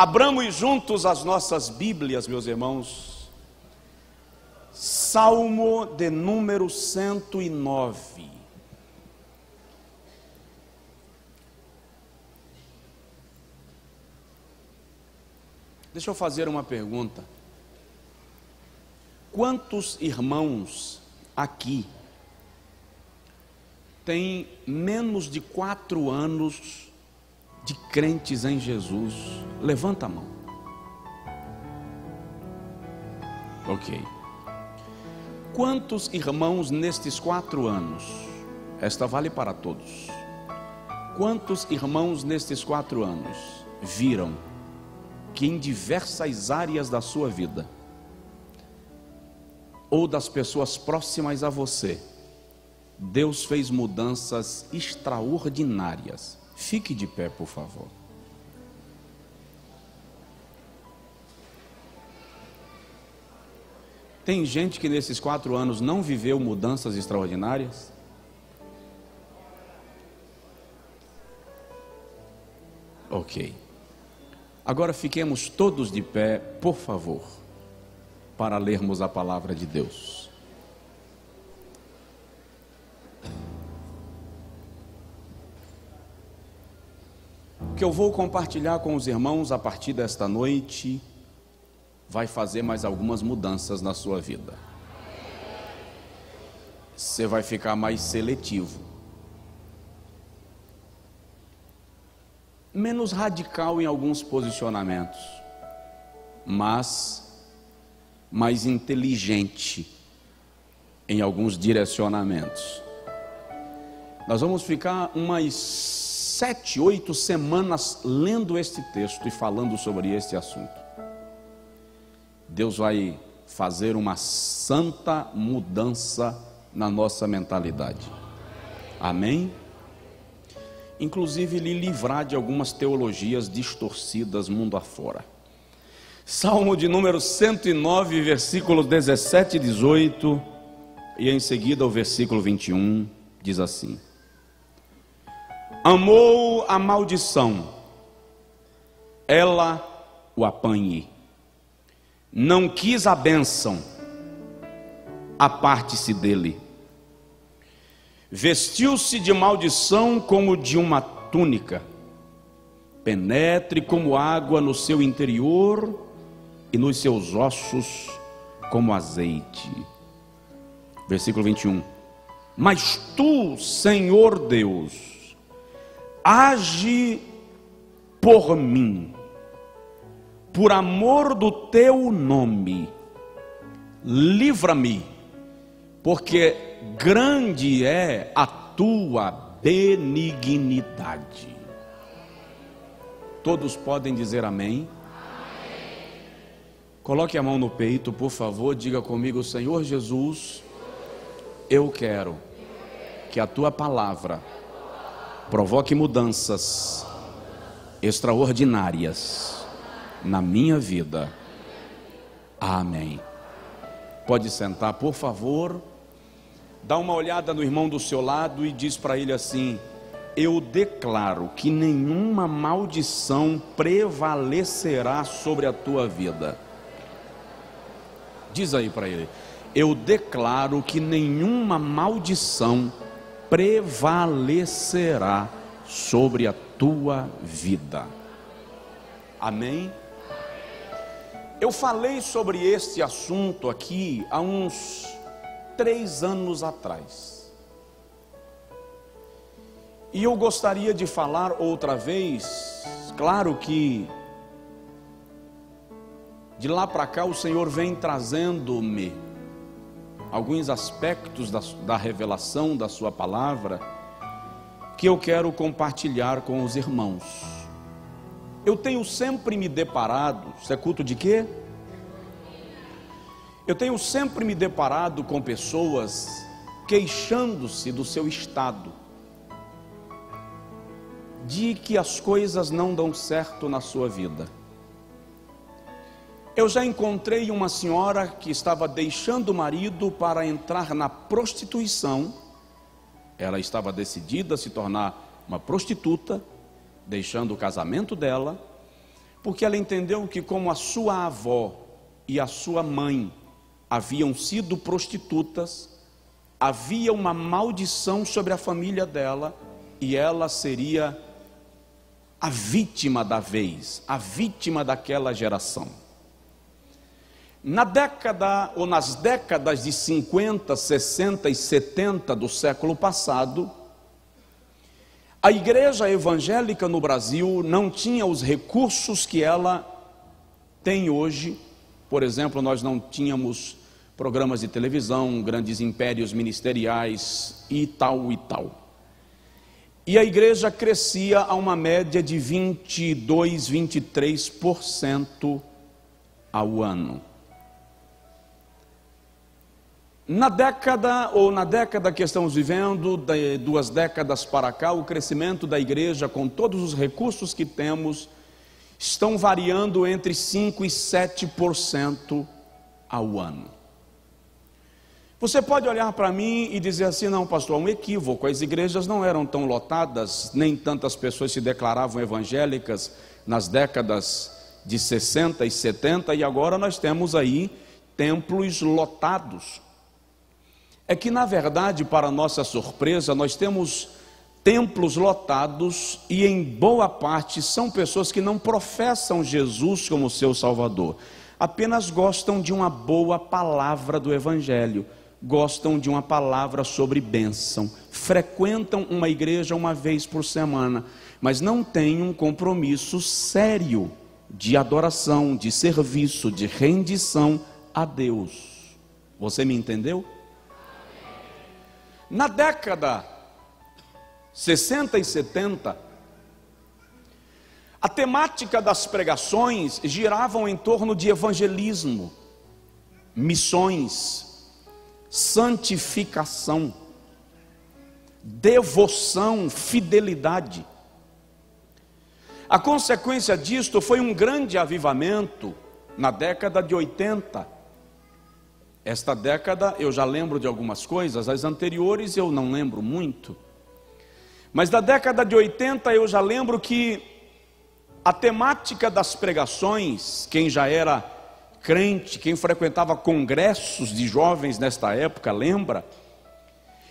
Abramos juntos as nossas Bíblias, meus irmãos. Salmo de número 109. Deixa eu fazer uma pergunta. Quantos irmãos aqui têm menos de 4 anos de crentes em Jesus? Levanta a mão. Ok. Quantos irmãos nestes 4 anos? Esta vale para todos. Quantos irmãos nestes 4 anos viram que em diversas áreas da sua vida ou das pessoas próximas a você, Deus fez mudanças extraordinárias? Fique de pé, por favor. Tem gente que nesses 4 anos não viveu mudanças extraordinárias? Ok. Agora fiquemos todos de pé, por favor, para lermos a palavra de Deus. O que eu vou compartilhar com os irmãos a partir desta noite vai fazer mais algumas mudanças na sua vida. Você vai ficar mais seletivo, menos radical em alguns posicionamentos, mas mais inteligente em alguns direcionamentos. Nós vamos ficar umas 7, 8 semanas lendo este texto e falando sobre este assunto. Deus vai fazer uma santa mudança na nossa mentalidade. Amém? Inclusive lhe livrar de algumas teologias distorcidas mundo afora. Salmo de número 109, versículos 17 e 18, e em seguida o versículo 21, diz assim: amou a maldição, ela o apanhe, não quis a bênção, aparte-se dele, vestiu-se de maldição como de uma túnica, penetre como água no seu interior e nos seus ossos como azeite. Versículo 21, mas tu, Senhor Deus, age por mim, por amor do teu nome, livra-me, porque grande é a tua benignidade. Todos podem dizer amém? Amém. Coloque a mão no peito, por favor, diga comigo: Senhor Jesus, eu quero que a tua palavra provoque mudanças extraordinárias na minha vida. Amém. Pode sentar, por favor. Dá uma olhada no irmão do seu lado e diz para ele assim: eu declaro que nenhuma maldição prevalecerá sobre a tua vida. Diz aí para ele: eu declaro que nenhuma maldição prevalecerá sobre a tua vida. Amém? Eu falei sobre este assunto aqui há uns 3 anos atrás, e eu gostaria de falar outra vez. Claro que de lá para cá o Senhor vem trazendo-me alguns aspectos da revelação da sua palavra que eu quero compartilhar com os irmãos. Eu tenho sempre me deparado, isso é culto de quê? Eu tenho sempre me deparado com pessoas queixando-se do seu estado, de que as coisas não dão certo na sua vida. Eu já encontrei uma senhora que estava deixando o marido para entrar na prostituição. Ela estava decidida a se tornar uma prostituta, deixando o casamento dela. porque ela entendeu que, como a sua avó e a sua mãe haviam sido prostitutas, havia uma maldição sobre a família dela e ela seria a vítima da vez, a vítima daquela geração. Na década ou nas décadas de 50, 60 e 70 do século passado, a igreja evangélica no Brasil não tinha os recursos que ela tem hoje. Por exemplo, nós não tínhamos programas de televisão, grandes impérios ministeriais e tal e tal. E a igreja crescia a uma média de 22, 23% ao ano. Na década que estamos vivendo, de 2 décadas para cá, o crescimento da igreja, com todos os recursos que temos, estão variando entre 5 e 7% ao ano. Você pode olhar para mim e dizer assim: não, pastor, é um equívoco, as igrejas não eram tão lotadas, nem tantas pessoas se declaravam evangélicas nas décadas de 60 e 70, e agora nós temos aí templos lotados. É que, na verdade, para nossa surpresa, nós temos templos lotados e em boa parte são pessoas que não professam Jesus como seu Salvador, apenas gostam de uma boa palavra do Evangelho, gostam de uma palavra sobre bênção, frequentam uma igreja uma vez por semana, mas não têm um compromisso sério de adoração, de serviço, de rendição a Deus. Você me entendeu? Na década 60 e 70, a temática das pregações giravam em torno de evangelismo, missões, santificação, devoção, fidelidade. A consequência disto foi um grande avivamento na década de 80. Esta década eu já lembro de algumas coisas, as anteriores eu não lembro muito. Mas da década de 80 eu já lembro que a temática das pregações, quem já era crente, quem frequentava congressos de jovens nesta época, lembra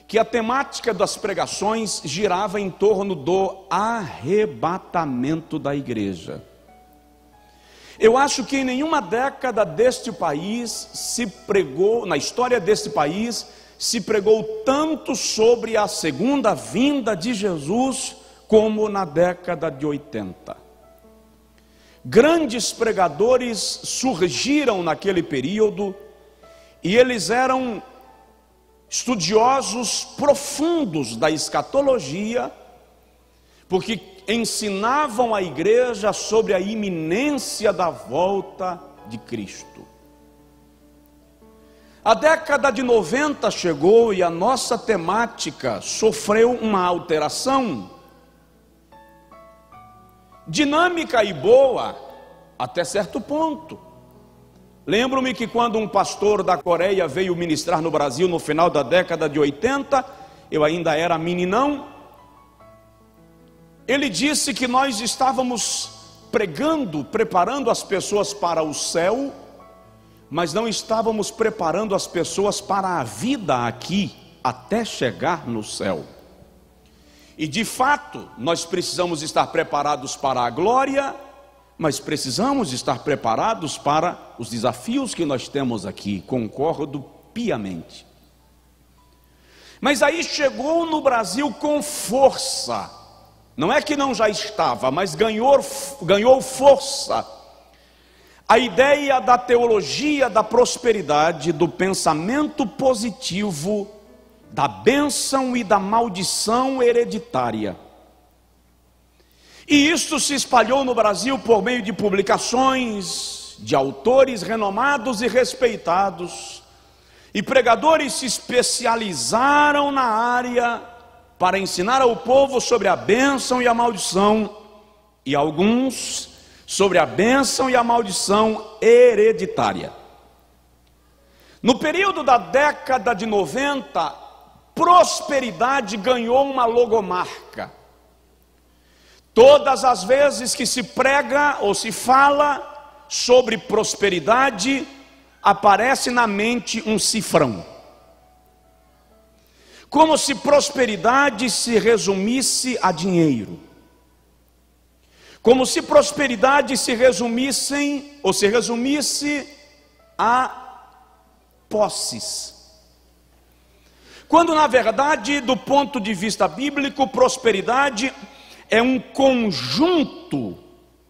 que a temática das pregações girava em torno do arrebatamento da igreja. Eu acho que em nenhuma década deste país se pregou, na história deste país, se pregou tanto sobre a segunda vinda de Jesus como na década de 80. Grandes pregadores surgiram naquele período e eles eram estudiosos profundos da escatologia, porque ensinavam a igreja sobre a iminência da volta de Cristo. A década de 90 chegou e a nossa temática sofreu uma alteração dinâmica e boa até certo ponto. Lembro-me que quando um pastor da Coreia veio ministrar no Brasil no final da década de 80, eu ainda era meninão, ele disse que nós estávamos pregando, preparando as pessoas para o céu, mas não estávamos preparando as pessoas para a vida aqui, até chegar no céu. E de fato, nós precisamos estar preparados para a glória, mas precisamos estar preparados para os desafios que nós temos aqui, concordo piamente. Mas aí chegou no Brasil com força, não é que não já estava, mas ganhou força, a ideia da teologia da prosperidade, do pensamento positivo, da bênção e da maldição hereditária. E isto se espalhou no Brasil por meio de publicações de autores renomados e respeitados, e pregadores se especializaram na área para ensinar ao povo sobre a bênção e a maldição, e alguns sobre a bênção e a maldição hereditária. No período da década de 90, prosperidade ganhou uma logomarca. Todas as vezes que se prega ou se fala sobre prosperidade, aparece na mente um cifrão. Como se prosperidade se resumisse a dinheiro. Como se prosperidade se resumisse a posses. Quando na verdade, do ponto de vista bíblico, prosperidade é um conjunto,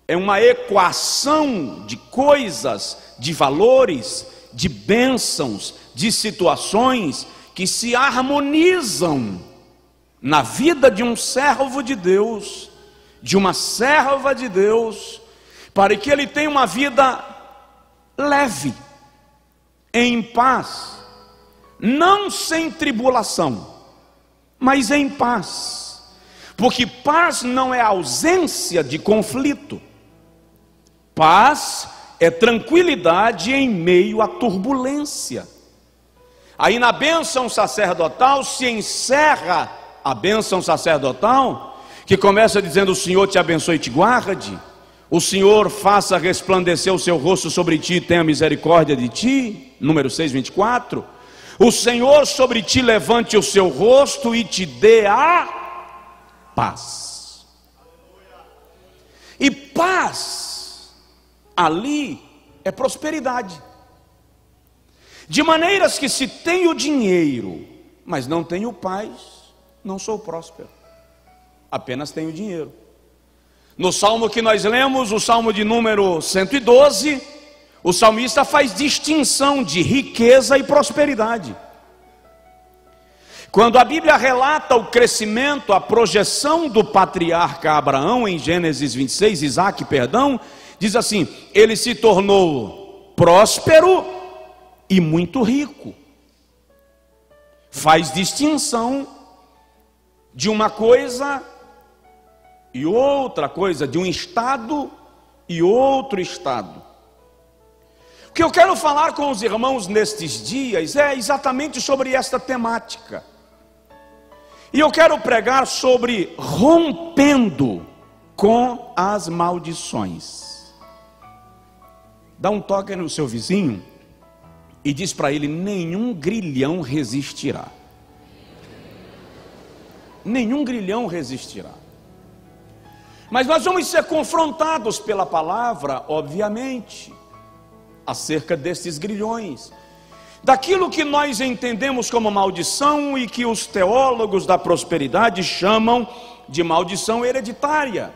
é uma equação de coisas, de valores, de bênçãos, de situações que se harmonizam na vida de um servo de Deus, de uma serva de Deus, para que ele tenha uma vida leve, em paz, não sem tribulação, mas em paz, porque paz não é ausência de conflito, paz é tranquilidade em meio à turbulência. Aí na bênção sacerdotal se encerra a bênção sacerdotal, que começa dizendo: o Senhor te abençoe e te guarde, o Senhor faça resplandecer o seu rosto sobre ti e tenha misericórdia de ti, número 6:24, o Senhor sobre ti levante o seu rosto e te dê a paz. E paz, ali, é prosperidade. De maneiras que se tenho dinheiro, mas não tenho paz, não sou próspero. Apenas tem o dinheiro. No salmo que nós lemos, o salmo de número 112, o salmista faz distinção de riqueza e prosperidade. Quando a Bíblia relata o crescimento, a projeção do patriarca Abraão em Gênesis 26, diz assim: ele se tornou próspero e muito rico. Faz distinção de uma coisa e outra coisa, de um estado e outro estado. O que eu quero falar com os irmãos nestes dias é exatamente sobre esta temática. E eu quero pregar sobre rompendo com as maldições. Dá um toque no seu vizinho e diz para ele: nenhum grilhão resistirá. Nenhum grilhão resistirá. Mas nós vamos ser confrontados pela palavra, obviamente, acerca desses grilhões, daquilo que nós entendemos como maldição e que os teólogos da prosperidade chamam de maldição hereditária.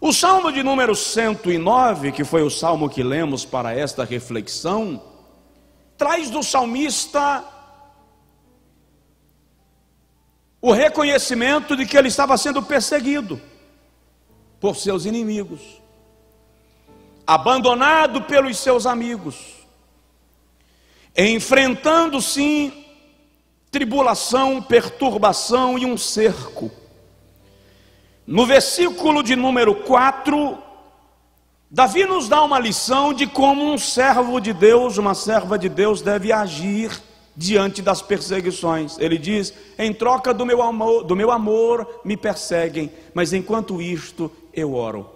O salmo de número 109, que foi o salmo que lemos para esta reflexão, traz do salmista o reconhecimento de que ele estava sendo perseguido por seus inimigos, abandonado pelos seus amigos, enfrentando sim tribulação, perturbação e um cerco. No versículo de número 4, Davi nos dá uma lição de como um servo de Deus, uma serva de Deus deve agir diante das perseguições. Ele diz: em troca do meu amor me perseguem, mas enquanto isto eu oro.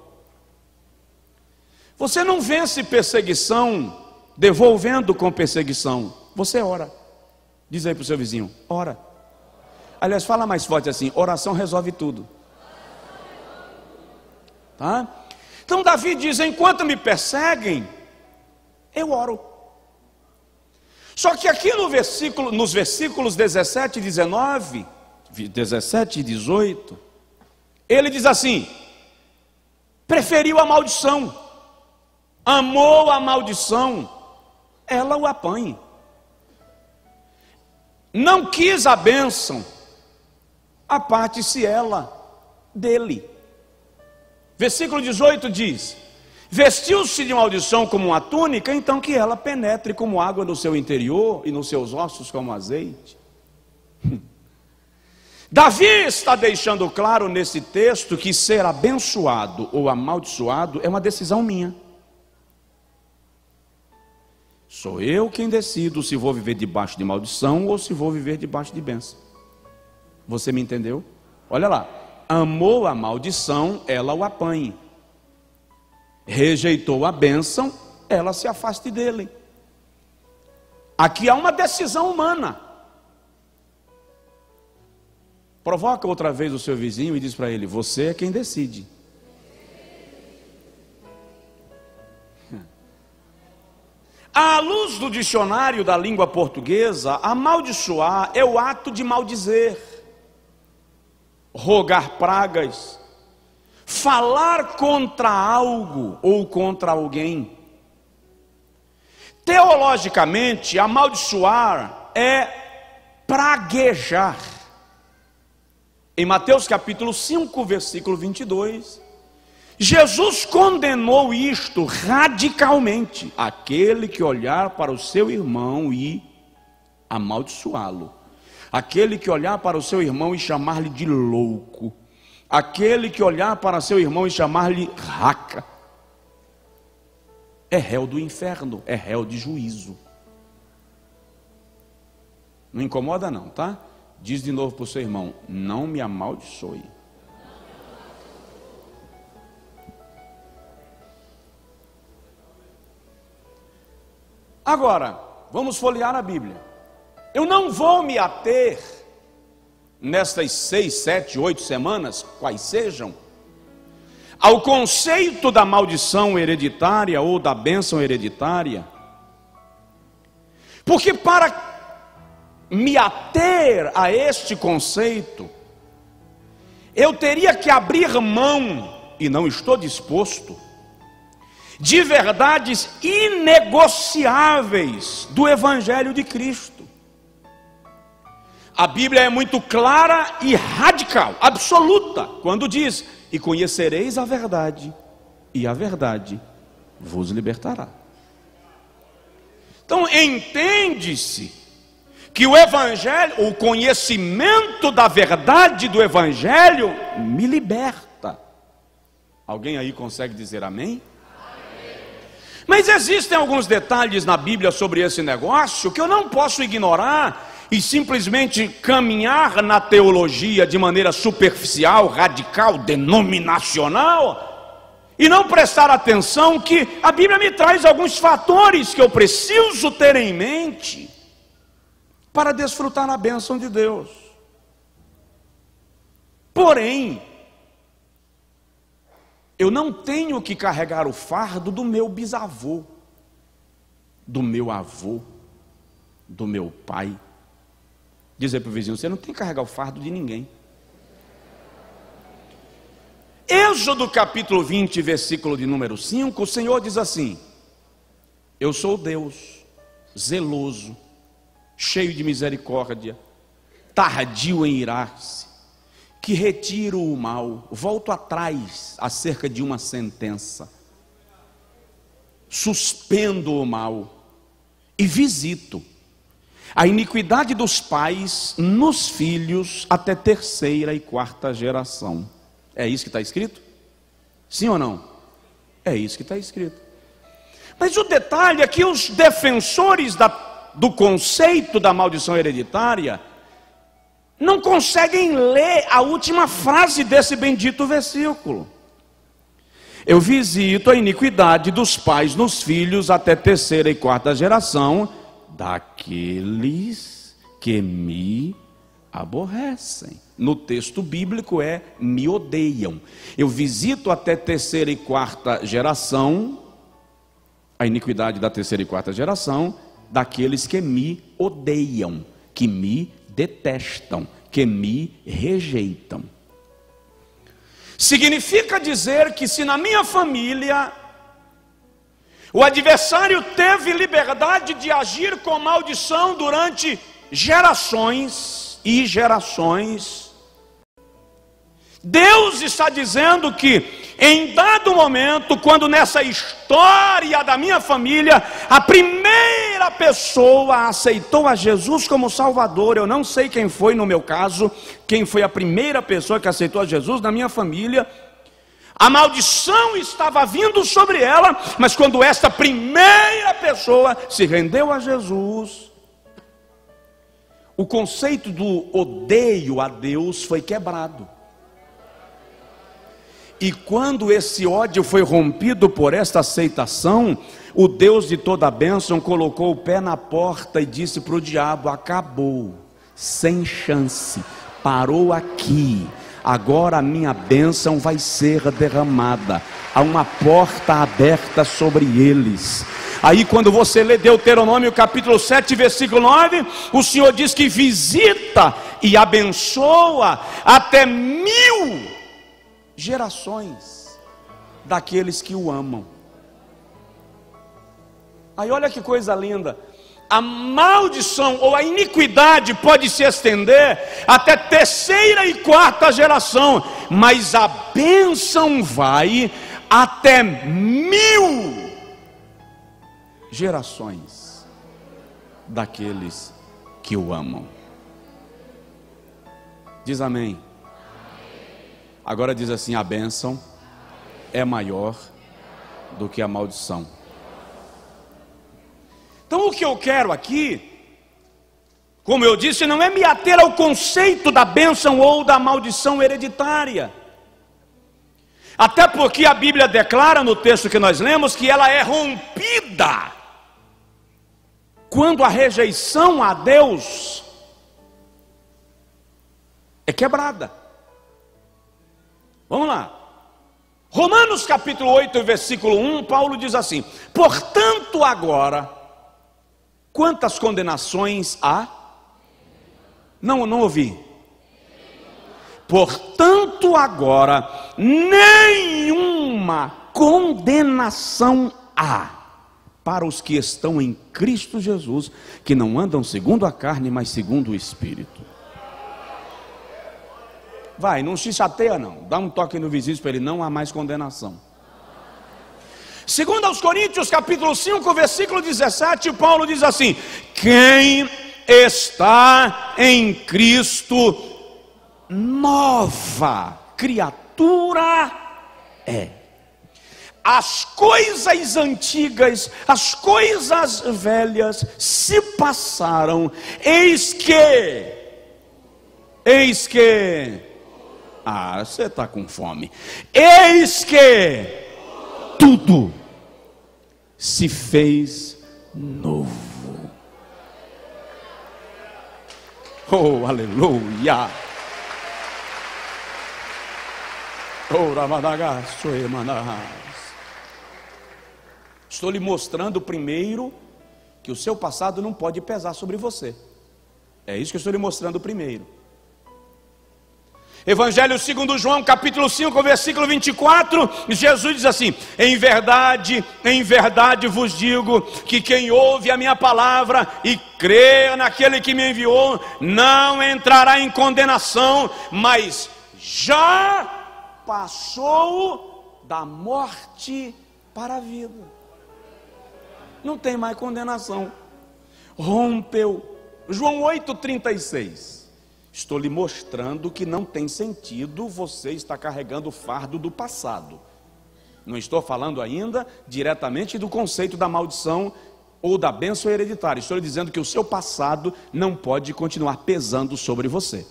Você não vence perseguição devolvendo com perseguição, você ora. Diz aí para o seu vizinho: ora. Aliás, fala mais forte assim: oração resolve tudo. Tá? Então Davi diz: enquanto me perseguem, eu oro. Só que aqui no nos versículos 17 e 18, ele diz assim: preferiu a maldição, amou a maldição, ela o apanhe. Não quis a bênção, aparte-se ela dele. Versículo 18 diz: vestiu-se de maldição como uma túnica, então que ela penetre como água no seu interior e nos seus ossos como azeite. Davi está deixando claro nesse texto que ser abençoado ou amaldiçoado é uma decisão minha. Sou eu quem decido se vou viver debaixo de maldição ou se vou viver debaixo de bênção. Você me entendeu? Olha lá. amou a maldição, ela o apanhe. Rejeitou a bênção, ela se afaste dele. Aqui há uma decisão humana. Provoca outra vez o seu vizinho e diz para ele: você é quem decide. À luz do dicionário da língua portuguesa, amaldiçoar é o ato de maldizer, rogar pragas, falar contra algo ou contra alguém. Teologicamente, amaldiçoar é praguejar. Em Mateus capítulo 5, versículo 22, Jesus condenou isto radicalmente: aquele que olhar para o seu irmão e amaldiçoá-lo, aquele que olhar para o seu irmão e chamar-lhe de louco, aquele que olhar para seu irmão e chamar-lhe raca, é réu do inferno, é réu de juízo. Não incomoda não, tá? Diz de novo para o seu irmão: não me amaldiçoe. Agora, vamos folhear a Bíblia. Eu não vou me ater nestas 6, 7, 8 semanas, quais sejam, ao conceito da maldição hereditária ou da bênção hereditária, porque para me ater a este conceito, eu teria que abrir mão, e não estou disposto, de verdades inegociáveis do Evangelho de Cristo. A Bíblia é muito clara e radical, absoluta, quando diz: e conhecereis a verdade, e a verdade vos libertará. Então entende-se que o Evangelho, o conhecimento da verdade do Evangelho, me liberta. Alguém aí consegue dizer amém? Amém. Mas existem alguns detalhes na Bíblia sobre esse negócio que eu não posso ignorar e simplesmente caminhar na teologia de maneira superficial, radical, denominacional, e não prestar atenção que a Bíblia me traz alguns fatores que eu preciso ter em mente para desfrutar na bênção de Deus. Porém, eu não tenho que carregar o fardo do meu bisavô, do meu avô, do meu pai. Dizer para o vizinho: você não tem que carregar o fardo de ninguém. Êxodo capítulo 20, versículo de número 5, o Senhor diz assim: eu sou Deus, zeloso, cheio de misericórdia, tardio em irar-se, que retiro o mal, volto atrás acerca de uma sentença, suspendo o mal e visito a iniquidade dos pais nos filhos até 3ª e 4ª geração. É isso que está escrito? Sim ou não? É isso que está escrito. Mas o detalhe é que os defensores do conceito da maldição hereditária não conseguem ler a última frase desse bendito versículo. Eu visito a iniquidade dos pais nos filhos até 3ª e 4ª geração daqueles que me aborrecem. No texto bíblico é me odeiam. Eu visito até 3ª e 4ª geração, a iniquidade da 3ª e 4ª geração, daqueles que me odeiam, que me detestam, que me rejeitam. Significa dizer que se na minha família o adversário teve liberdade de agir com maldição durante gerações e gerações, Deus está dizendo que em dado momento, quando nessa história da minha família a primeira pessoa aceitou a Jesus como Salvador, eu não sei quem foi no meu caso, quem foi a primeira pessoa que aceitou a Jesus na minha família, a maldição estava vindo sobre ela, mas quando esta primeira pessoa se rendeu a Jesus, o conceito do odeio a Deus foi quebrado. E quando esse ódio foi rompido por esta aceitação, o Deus de toda a bênção colocou o pé na porta e disse para o diabo: acabou, sem chance, parou aqui, agora a minha bênção vai ser derramada, há uma porta aberta sobre eles. Aí quando você lê Deuteronômio capítulo 7, versículo 9, o Senhor diz que visita e abençoa até 1000 gerações daqueles que o amam. Aí olha que coisa linda, a maldição ou a iniquidade pode se estender até 3ª e 4ª geração, mas a bênção vai até 1000 gerações daqueles que o amam. Diz amém. Agora diz assim: a bênção é maior do que a maldição. Então o que eu quero aqui, como eu disse, não é me ater ao conceito da bênção ou da maldição hereditária. Até porque a Bíblia declara no texto que nós lemos que ela é rompida quando a rejeição a Deus é quebrada. Vamos lá, Romanos capítulo 8, versículo 1, Paulo diz assim: portanto agora, quantas condenações há? Não ouvi. Portanto agora, nenhuma condenação há para os que estão em Cristo Jesus, que não andam segundo a carne, mas segundo o Espírito. Vai, não se chateia não, dá um toque no vizinho para ele: não há mais condenação. Segundo aos Coríntios capítulo 5, versículo 17, Paulo diz assim: quem está em Cristo, nova criatura é. As coisas antigas, as coisas velhas se passaram, eis que... Ah, você está com fome. Eis que tudo se fez novo. Oh, aleluia. Estou lhe mostrando primeiro que o seu passado não pode pesar sobre você. É isso que eu estou lhe mostrando primeiro. Evangelho segundo João, capítulo 5, versículo 24, Jesus diz assim: em verdade vos digo que quem ouve a minha palavra e crê naquele que me enviou, não entrará em condenação, mas já passou da morte para a vida. Não tem mais condenação, rompeu. João 8,36. Estou lhe mostrando que não tem sentido você estar carregando o fardo do passado. Não estou falando ainda diretamente do conceito da maldição ou da bênção hereditária. Estou lhe dizendo que o seu passado não pode continuar pesando sobre você.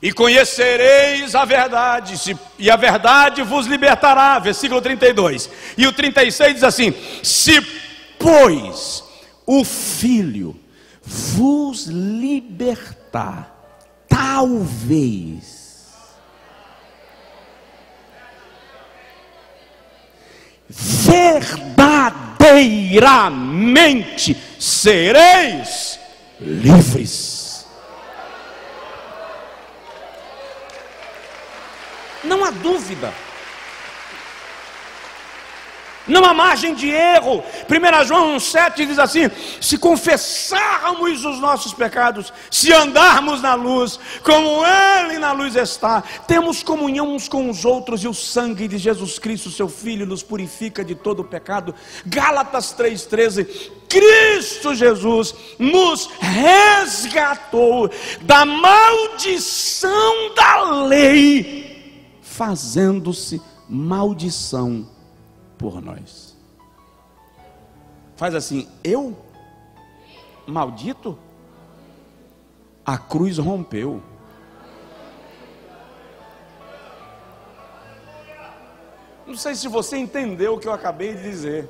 E conhecereis a verdade, e a verdade vos libertará. Versículo 32. E o 36 diz assim: se, pois, o Filho vos libertar, talvez verdadeiramente sereis livres. Não há dúvida, não há margem de erro. 1 João 1,7 diz assim: se confessarmos os nossos pecados, se andarmos na luz, como Ele na luz está, temos comunhão uns com os outros, e o sangue de Jesus Cristo, seu Filho, nos purifica de todo o pecado. Gálatas 3,13, Cristo Jesus nos resgatou da maldição da lei, fazendo-se maldição por nós. Faz assim: eu maldito? A cruz rompeu. Não sei se você entendeu o que eu acabei de dizer.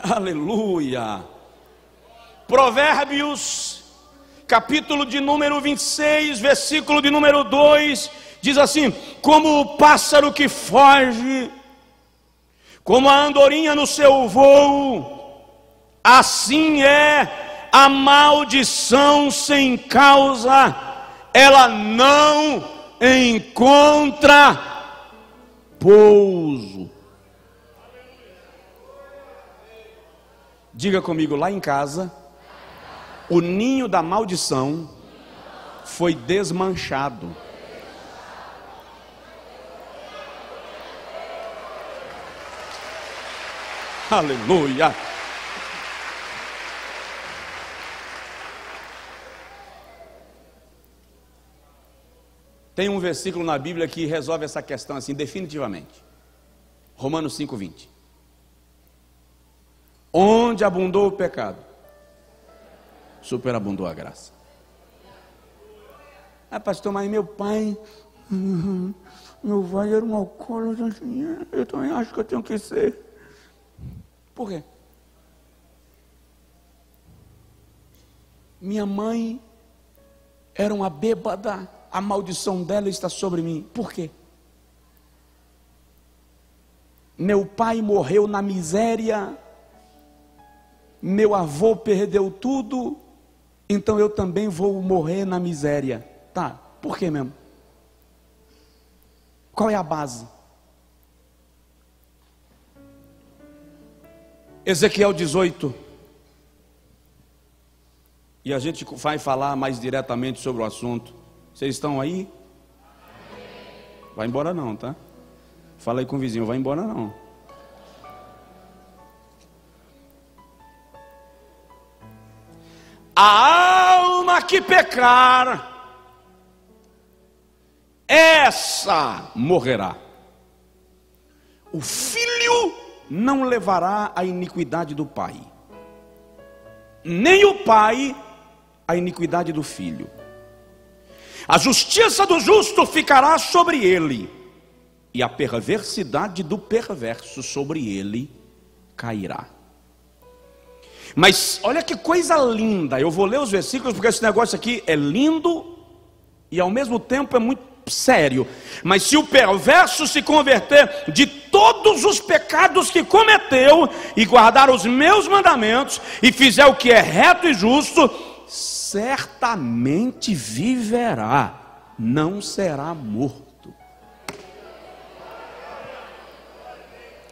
Aleluia. Provérbios, capítulo de número 26, versículo de número 2, diz assim: como o pássaro que foge, como a andorinha no seu voo, assim é a maldição sem causa, ela não encontra pouso. Diga comigo, lá em casa, o ninho da maldição foi desmanchado. Aleluia! Tem um versículo na Bíblia que resolve essa questão assim, definitivamente. Romanos 5:20. Onde abundou o pecado, superabundou a graça. Ah, pastor, mas meu pai, meu pai era um alcoólatra, eu também acho que eu tenho que ser. Por quê? Minha mãe era uma bêbada, a maldição dela está sobre mim. Por quê? Meu pai morreu na miséria, meu avô perdeu tudo, então eu também vou morrer na miséria. Tá, por que mesmo? Qual é a base? Ezequiel 18. E a gente vai falar mais diretamente sobre o assunto. Vocês estão aí? Vai embora não, tá? Fala aí com o vizinho, vai embora não. A alma que pecar, essa morrerá. O filho não levará a iniquidade do pai, nem o pai a iniquidade do filho. A justiça do justo ficará sobre ele, e a perversidade do perverso sobre ele cairá. Mas olha que coisa linda, eu vou ler os versículos porque esse negócio aqui é lindo e ao mesmo tempo é muito sério. Mas se o perverso se converter de todos os pecados que cometeu e guardar os meus mandamentos e fizer o que é reto e justo, certamente viverá, não será morto.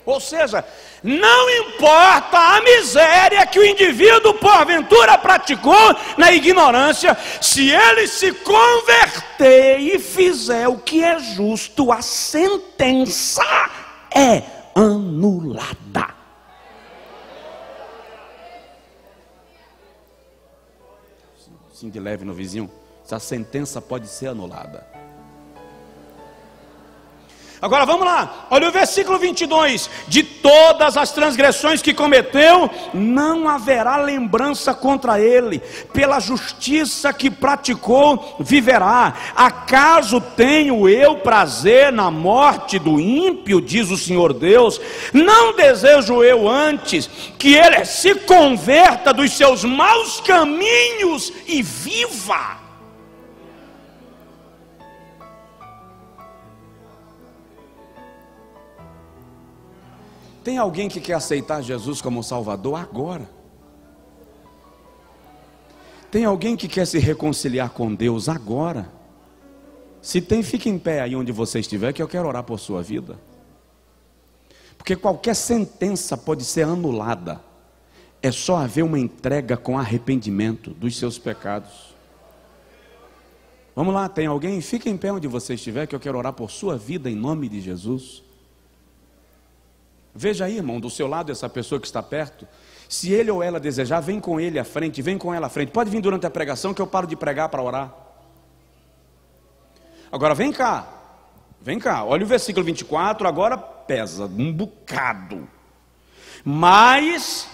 Ou seja, não importa a miséria que o indivíduo porventura praticou na ignorância, se ele se converter e fizer o que é justo, a sentença é anulada. Sim, de leve no vizinho, a sentença pode ser anulada. Agora vamos lá, olha o versículo 22, de todas as transgressões que cometeu, não haverá lembrança contra ele, pela justiça que praticou, viverá. Acaso tenho eu prazer na morte do ímpio, diz o Senhor Deus? Não desejo eu antes que ele se converta dos seus maus caminhos e viva. Tem alguém que quer aceitar Jesus como Salvador agora? Tem alguém que quer se reconciliar com Deus agora? Se tem, fique em pé aí onde você estiver, que eu quero orar por sua vida. Porque qualquer sentença pode ser anulada. É só haver uma entrega com arrependimento dos seus pecados. Vamos lá, tem alguém? Fique em pé onde você estiver, que eu quero orar por sua vida em nome de Jesus. Veja aí, irmão, do seu lado, essa pessoa que está perto, se ele ou ela desejar, vem com ele à frente, vem com ela à frente. Pode vir durante a pregação que eu paro de pregar para orar. Agora vem cá, olha o versículo 24, agora pesa um bocado. Mas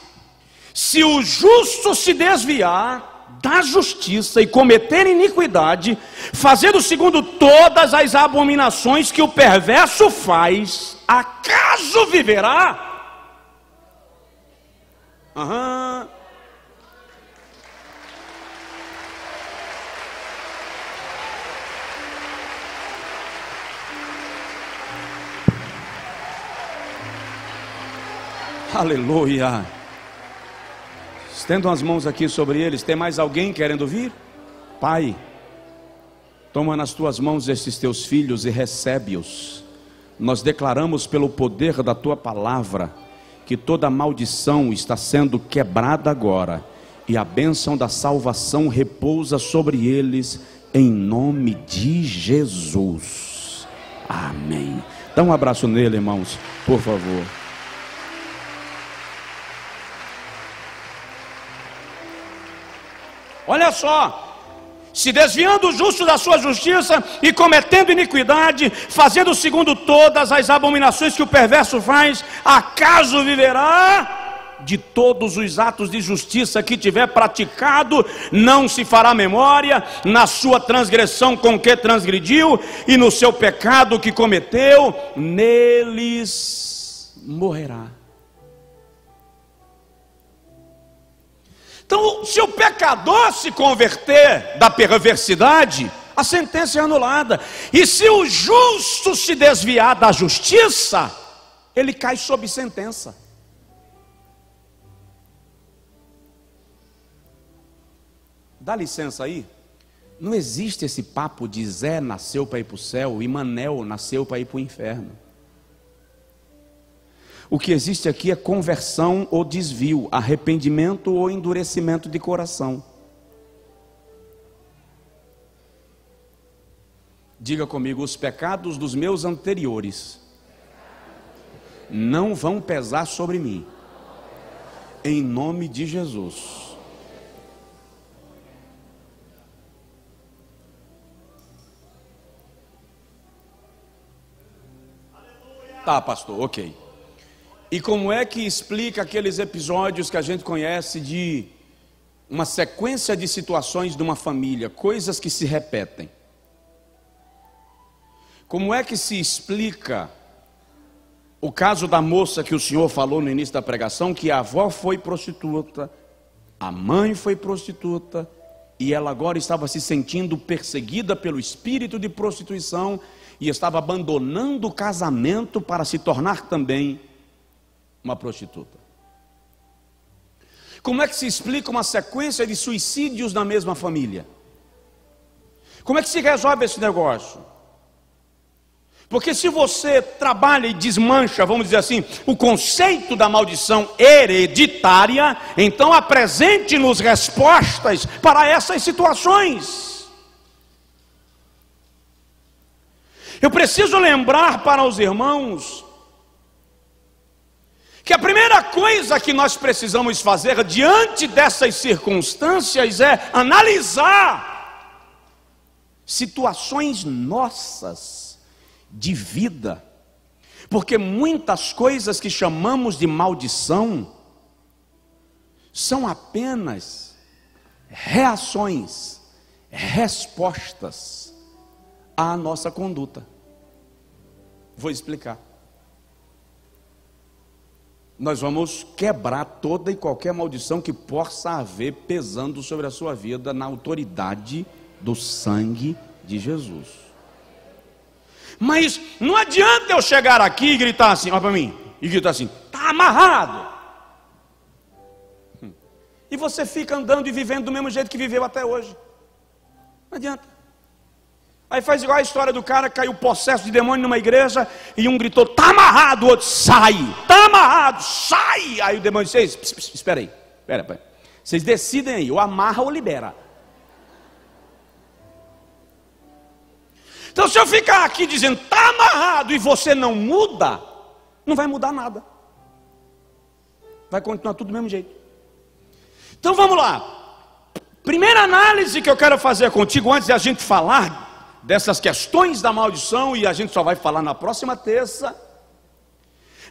se o justo se desviar, da justiça e cometer iniquidade, fazendo segundo todas as abominações que o perverso faz, acaso viverá? Aham. Aleluia. Estendam as mãos aqui sobre eles. Tem mais alguém querendo vir? Pai, toma nas tuas mãos estes teus filhos e recebe-os. Nós declaramos pelo poder da tua palavra que toda maldição está sendo quebrada agora e a bênção da salvação repousa sobre eles em nome de Jesus. Amém. Dá um abraço nele, irmãos, por favor. Olha só, se desviando o justo da sua justiça e cometendo iniquidade, fazendo segundo todas as abominações que o perverso faz, acaso viverá? De todos os atos de justiça que tiver praticado, não se fará memória, na sua transgressão com que transgrediu, e no seu pecado que cometeu, neles morrerá. Então, se o pecador se converter da perversidade, a sentença é anulada. E se o justo se desviar da justiça, ele cai sob sentença. Dá licença aí. Não existe esse papo de Zé nasceu para ir para o céu e Manel nasceu para ir para o inferno. O que existe aqui é conversão ou desvio, arrependimento ou endurecimento de coração. Diga comigo, os pecados dos meus anteriores não vão pesar sobre mim, em nome de Jesus. Tá, pastor, ok. E como é que explica aqueles episódios que a gente conhece de uma sequência de situações de uma família, coisas que se repetem? Como é que se explica o caso da moça que o senhor falou no início da pregação, que a avó foi prostituta, a mãe foi prostituta, e ela agora estava se sentindo perseguida pelo espírito de prostituição e estava abandonando o casamento para se tornar também uma prostituta? Como é que se explica uma sequência de suicídios na mesma família? Como é que se resolve esse negócio? Porque se você trabalha e desmancha, vamos dizer assim, o conceito da maldição hereditária, então apresente-nos respostas para essas situações. Eu preciso lembrar para os irmãos que a primeira coisa que nós precisamos fazer diante dessas circunstâncias é analisar situações nossas de vida, porque muitas coisas que chamamos de maldição são apenas reações, respostas à nossa conduta. Vou explicar. Nós vamos quebrar toda e qualquer maldição que possa haver pesando sobre a sua vida na autoridade do sangue de Jesus. Mas não adianta eu chegar aqui e gritar assim, olha para mim, e gritar assim, está amarrado. E você fica andando e vivendo do mesmo jeito que viveu até hoje. Não adianta. Aí faz igual a história do cara que caiu possesso de demônio numa igreja e um gritou, está amarrado, o outro, sai, está amarrado, sai. Aí o demônio disse, espera aí, espera, vocês decidem aí, ou amarra ou libera. Então se eu ficar aqui dizendo, está amarrado e você não muda, não vai mudar nada. Vai continuar tudo do mesmo jeito. Então vamos lá. Primeira análise que eu quero fazer contigo antes de a gente falar dessas questões da maldição, e a gente só vai falar na próxima terça,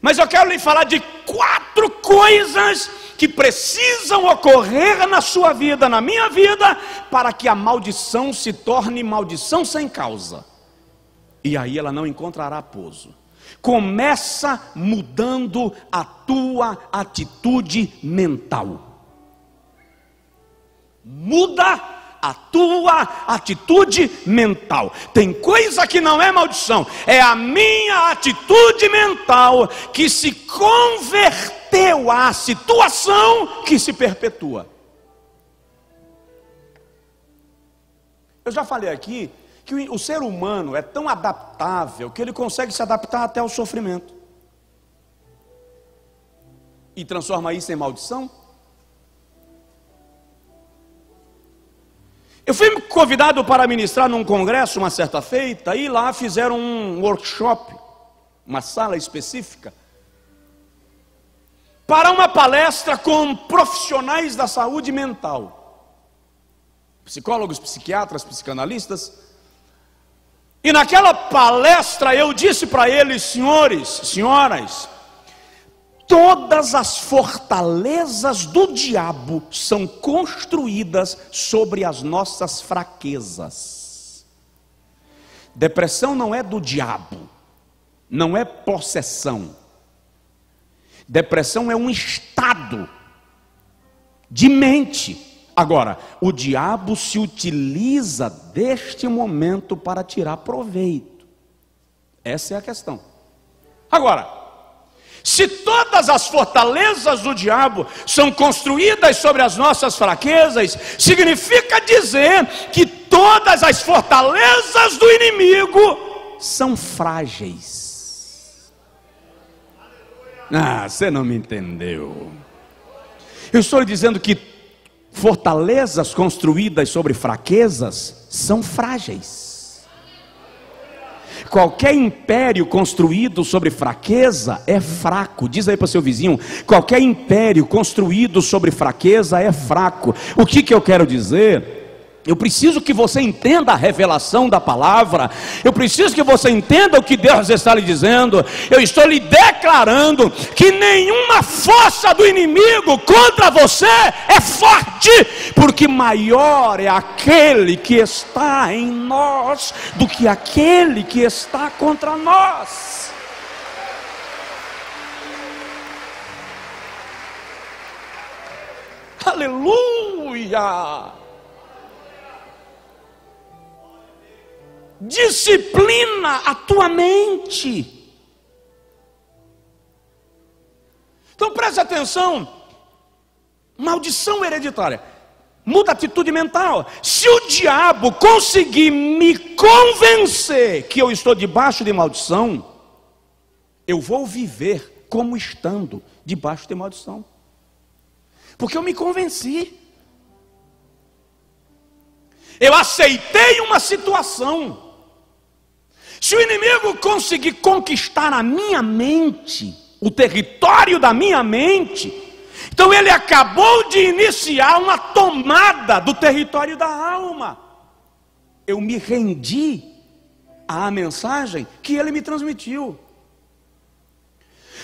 mas eu quero lhe falar de 4 coisas que precisam ocorrer na sua vida, na minha vida, para que a maldição se torne maldição sem causa. E aí ela não encontrará pouso. Começa mudando a tua atitude mental. Muda a tua atitude mental. Tem coisa que não é maldição, é a minha atitude mental que se converteu à situação que se perpetua. Eu já falei aqui que o ser humano é tão adaptável que ele consegue se adaptar até ao sofrimento. E transforma isso em maldição? Eu fui convidado para ministrar num congresso uma certa feita, e lá fizeram um workshop, uma sala específica, para uma palestra com profissionais da saúde mental, psicólogos, psiquiatras, psicanalistas. E naquela palestra eu disse para eles: senhores, senhoras, todas as fortalezas do diabo são construídas sobre as nossas fraquezas. Depressão não é do diabo, não é possessão. Depressão é um estado de mente. Agora, o diabo se utiliza deste momento para tirar proveito. Essa é a questão. Agora, se todas as fortalezas do diabo são construídas sobre as nossas fraquezas, significa dizer que todas as fortalezas do inimigo são frágeis. Ah, você não me entendeu. Eu estou lhe dizendo que fortalezas construídas sobre fraquezas são frágeis. Qualquer império construído sobre fraqueza é fraco. Diz aí para o seu vizinho: qualquer império construído sobre fraqueza é fraco. O que eu quero dizer? Eu preciso que você entenda a revelação da palavra. Eu preciso que você entenda o que Deus está lhe dizendo. Eu estou lhe declarando que nenhuma força do inimigo contra você é forte, porque maior é aquele que está em nós do que aquele que está contra nós. Aleluia! Disciplina a tua mente. Então preste atenção. Maldição hereditária. Muda a atitude mental. Se o diabo conseguir me convencer que eu estou debaixo de maldição, eu vou viver como estando debaixo de maldição, porque eu me convenci. Eu aceitei uma situação. Se o inimigo conseguir conquistar a minha mente, o território da minha mente, então ele acabou de iniciar uma tomada do território da alma. Eu me rendi à mensagem que ele me transmitiu.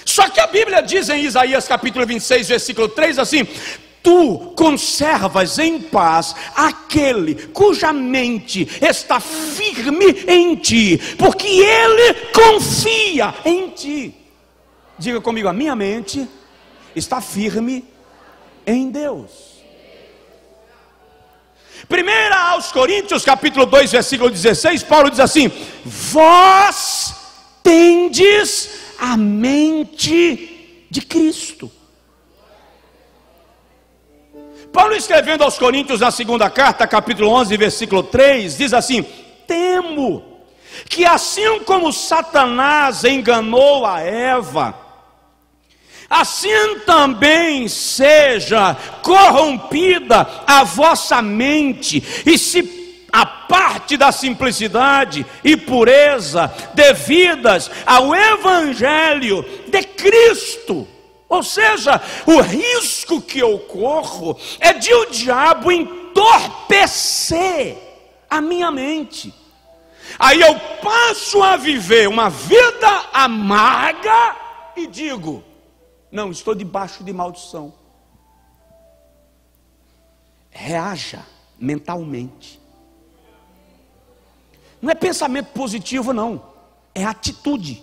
Só que a Bíblia diz em Isaías capítulo 26, versículo 3 assim: tu conservas em paz aquele cuja mente está firme em ti, porque ele confia em ti. Diga comigo: a minha mente está firme em Deus. 1 aos Coríntios capítulo 2, versículo 16, Paulo diz assim: vós tendes a mente de Cristo. Paulo, escrevendo aos Coríntios na segunda carta, capítulo 11, versículo 3, diz assim: temo que assim como Satanás enganou a Eva, assim também seja corrompida a vossa mente, e se a parte da simplicidade e pureza devidas ao Evangelho de Cristo. Ou seja, o risco que eu corro é de o diabo entorpecer a minha mente. Aí eu passo a viver uma vida amarga e digo: não, estou debaixo de maldição. reaja mentalmente. Não é pensamento positivo, não. É atitude.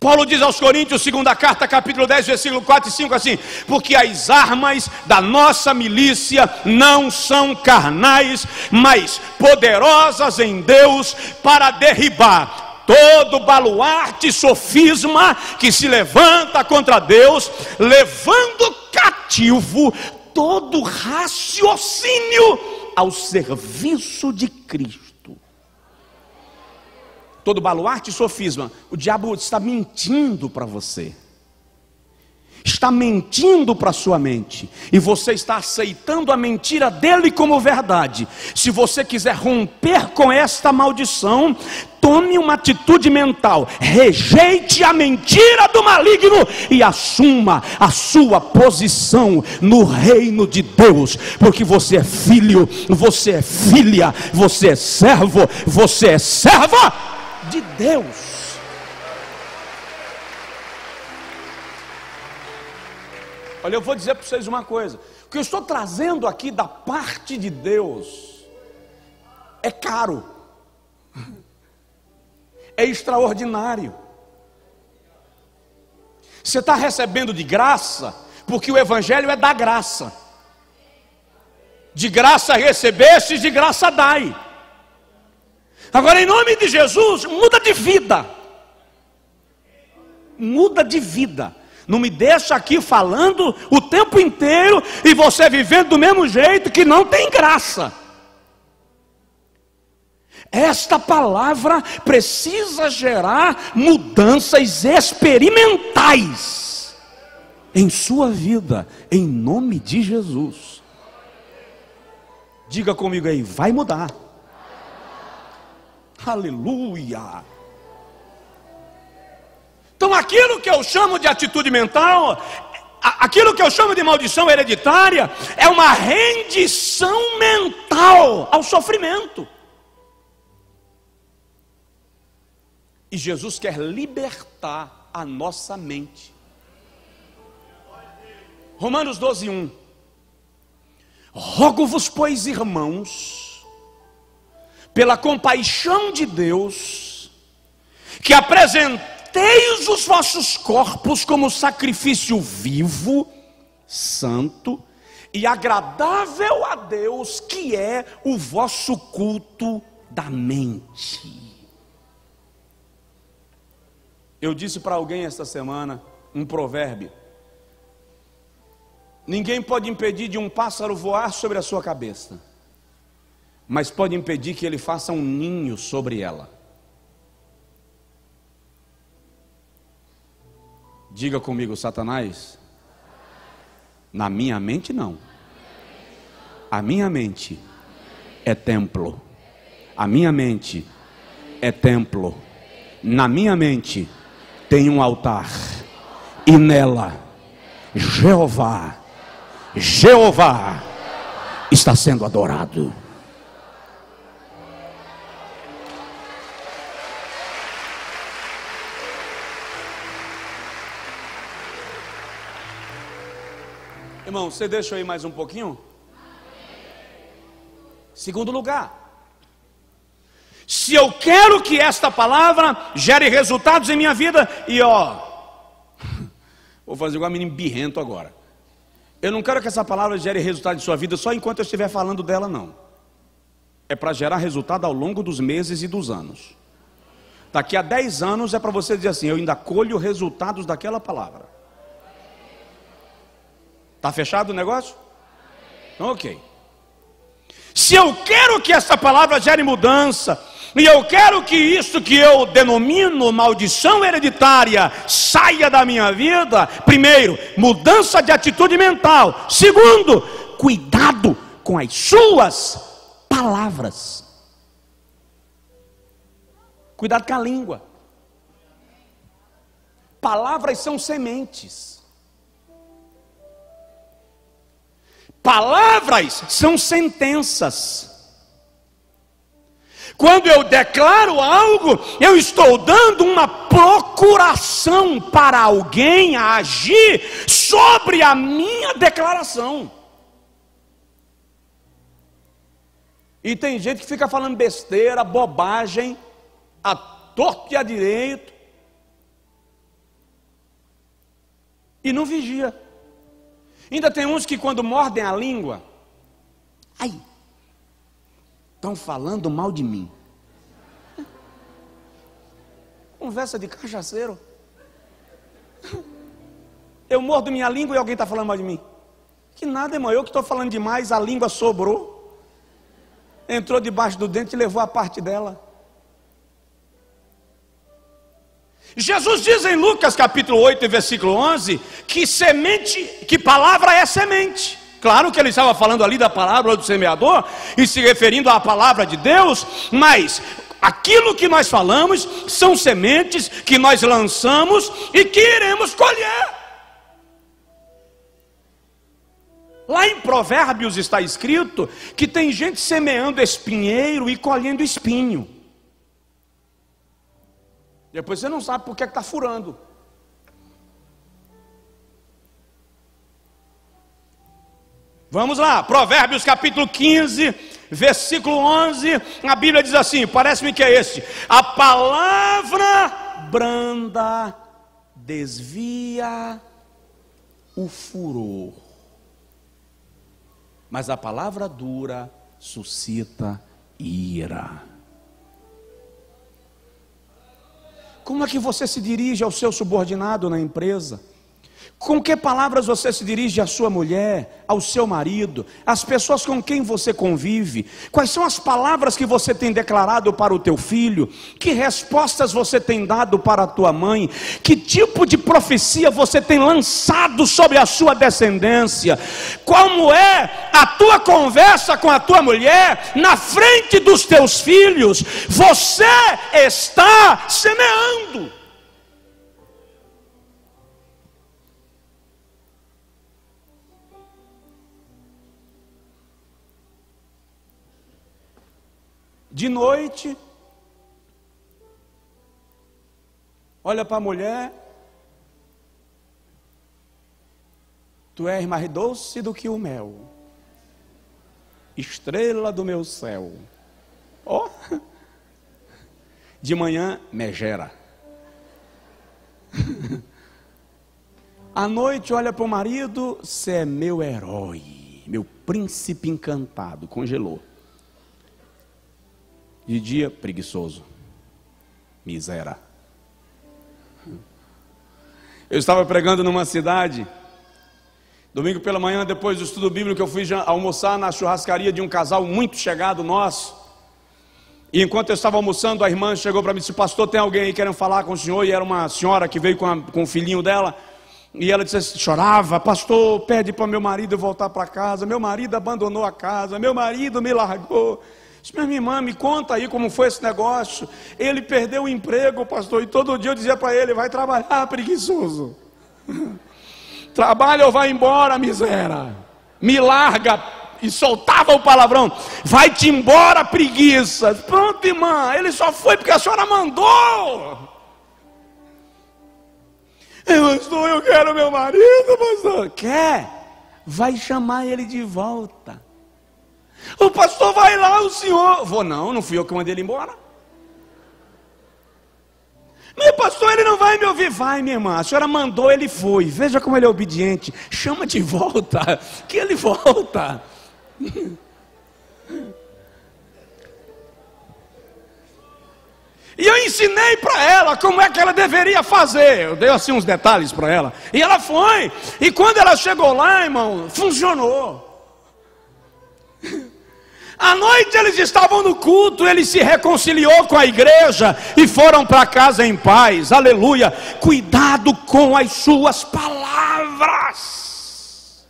Paulo diz aos Coríntios, segunda carta, capítulo 10, versículo 4 e 5, assim: porque as armas da nossa milícia não são carnais, mas poderosas em Deus para derribar todo baluarte, sofisma que se levanta contra Deus, levando cativo todo raciocínio ao serviço de Cristo. Todo baluarte e sofisma. O diabo está mentindo para você, está mentindo para a sua mente, e você está aceitando a mentira dele como verdade. Se você quiser romper com esta maldição, tome uma atitude mental, rejeite a mentira do maligno e assuma a sua posição no reino de Deus, porque você é filho, você é filha, você é servo, você é serva de Deus. Olha, eu vou dizer para vocês uma coisa. O que eu estou trazendo aqui da parte de Deus é caro, é extraordinário. Você está recebendo de graça, porque o Evangelho é da graça. De graça recebestes, de graça dai. Agora, em nome de Jesus, muda de vida. Muda de vida. Não me deixa aqui falando o tempo inteiro e você vivendo do mesmo jeito, que não tem graça. Esta palavra precisa gerar mudanças experimentais em sua vida, em nome de Jesus. Diga comigo aí: vai mudar. Aleluia. Então aquilo que eu chamo de atitude mental, aquilo que eu chamo de maldição hereditária, é uma rendição mental ao sofrimento. E Jesus quer libertar a nossa mente. Romanos 12, 1. Rogo-vos, pois, irmãos, pela compaixão de Deus, que apresentai os vossos corpos como sacrifício vivo, santo e agradável a Deus, que é o vosso culto da mente. Eu disse para alguém esta semana um provérbio: ninguém pode impedir de um pássaro voar sobre a sua cabeça, mas pode impedir que ele faça um ninho sobre ela. Diga comigo: Satanás, na minha mente não. A minha mente é templo. A minha mente é templo. Na minha mente tem um altar. E nela, Jeová está sendo adorado. Irmão, você deixa aí mais um pouquinho? Segundo lugar, se eu quero que esta palavra gere resultados em minha vida, e ó, vou fazer igual a menino birrento agora. Eu não quero que essa palavra gere resultado em sua vida só enquanto eu estiver falando dela, não. É para gerar resultado ao longo dos meses e dos anos. Daqui a 10 anos é para você dizer assim: eu ainda colho resultados daquela palavra. Está fechado o negócio? Ok. Se eu quero que essa palavra gere mudança, e eu quero que isso que eu denomino maldição hereditária saia da minha vida, primeiro, mudança de atitude mental. Segundo, cuidado com as suas palavras. Cuidado com a língua. Palavras são sementes. Palavras são sentenças. Quando eu declaro algo, eu estou dando uma procuração para alguém a agir sobre a minha declaração. E tem gente que fica falando besteira, bobagem, a torto e a direito, e não vigia. Ainda tem uns que quando mordem a língua, aí, estão falando mal de mim. Conversa de cachaceiro. Eu mordo minha língua e alguém está falando mal de mim. Que nada, irmão, eu que estou falando demais, a língua sobrou, entrou debaixo do dente e levou a parte dela. Jesus diz em Lucas capítulo 8, versículo 11, que semente, que palavra é semente. Claro que ele estava falando ali da palavra do semeador e se referindo à palavra de Deus, mas aquilo que nós falamos são sementes que nós lançamos e que iremos colher. Lá em Provérbios está escrito que tem gente semeando espinheiro e colhendo espinho. Depois você não sabe por que está furando. Vamos lá, Provérbios capítulo 15, versículo 11, a Bíblia diz assim, parece-me que é este: a palavra branda desvia o furor, mas a palavra dura suscita ira. Como é que você se dirige ao seu subordinado na empresa? Com que palavras você se dirige à sua mulher, ao seu marido, às pessoas com quem você convive? Quais são as palavras que você tem declarado para o teu filho? Que respostas você tem dado para a tua mãe? Que tipo de profecia você tem lançado sobre a sua descendência? Como é a tua conversa com a tua mulher, na frente dos teus filhos? Você está semeando. De noite, olha para a mulher: tu és mais doce do que o mel, estrela do meu céu. Oh. De manhã, megera. À noite, olha para o marido: você é meu herói, meu príncipe encantado. Congelou. De dia, preguiçoso, miséria. Eu estava pregando numa cidade, domingo pela manhã, depois do estudo bíblico, eu fui almoçar na churrascaria de um casal muito chegado nosso, e enquanto eu estava almoçando, a irmã chegou para mim e disse: pastor, tem alguém aí querendo falar com o senhor? E era uma senhora que veio com o filhinho dela, e ela disse assim, chorava: pastor, pede para meu marido voltar para casa, meu marido abandonou a casa, meu marido me largou. Disse: minha irmã, me conta aí como foi esse negócio. Ele perdeu o emprego, pastor, e todo dia eu dizia para ele: vai trabalhar, preguiçoso. Trabalha ou vai embora, miséria. Me larga. E soltava o palavrão: vai-te embora, preguiça. Pronto, irmã, ele só foi porque a senhora mandou. Eu quero meu marido, pastor. Quer? Vai chamar ele de volta. O pastor, vai lá, o senhor. Vou não, não fui eu que mandei ele embora. Meu pastor, ele não vai me ouvir. Vai, minha irmã, a senhora mandou, ele foi. Veja como ele é obediente. Chama de volta, que ele volta. E eu ensinei para ela como é que ela deveria fazer. Eu dei assim uns detalhes para ela, e ela foi. E quando ela chegou lá, irmão, funcionou. À noite eles estavam no culto, ele se reconciliou com a igreja e foram para casa em paz. Aleluia. Cuidado com as suas palavras.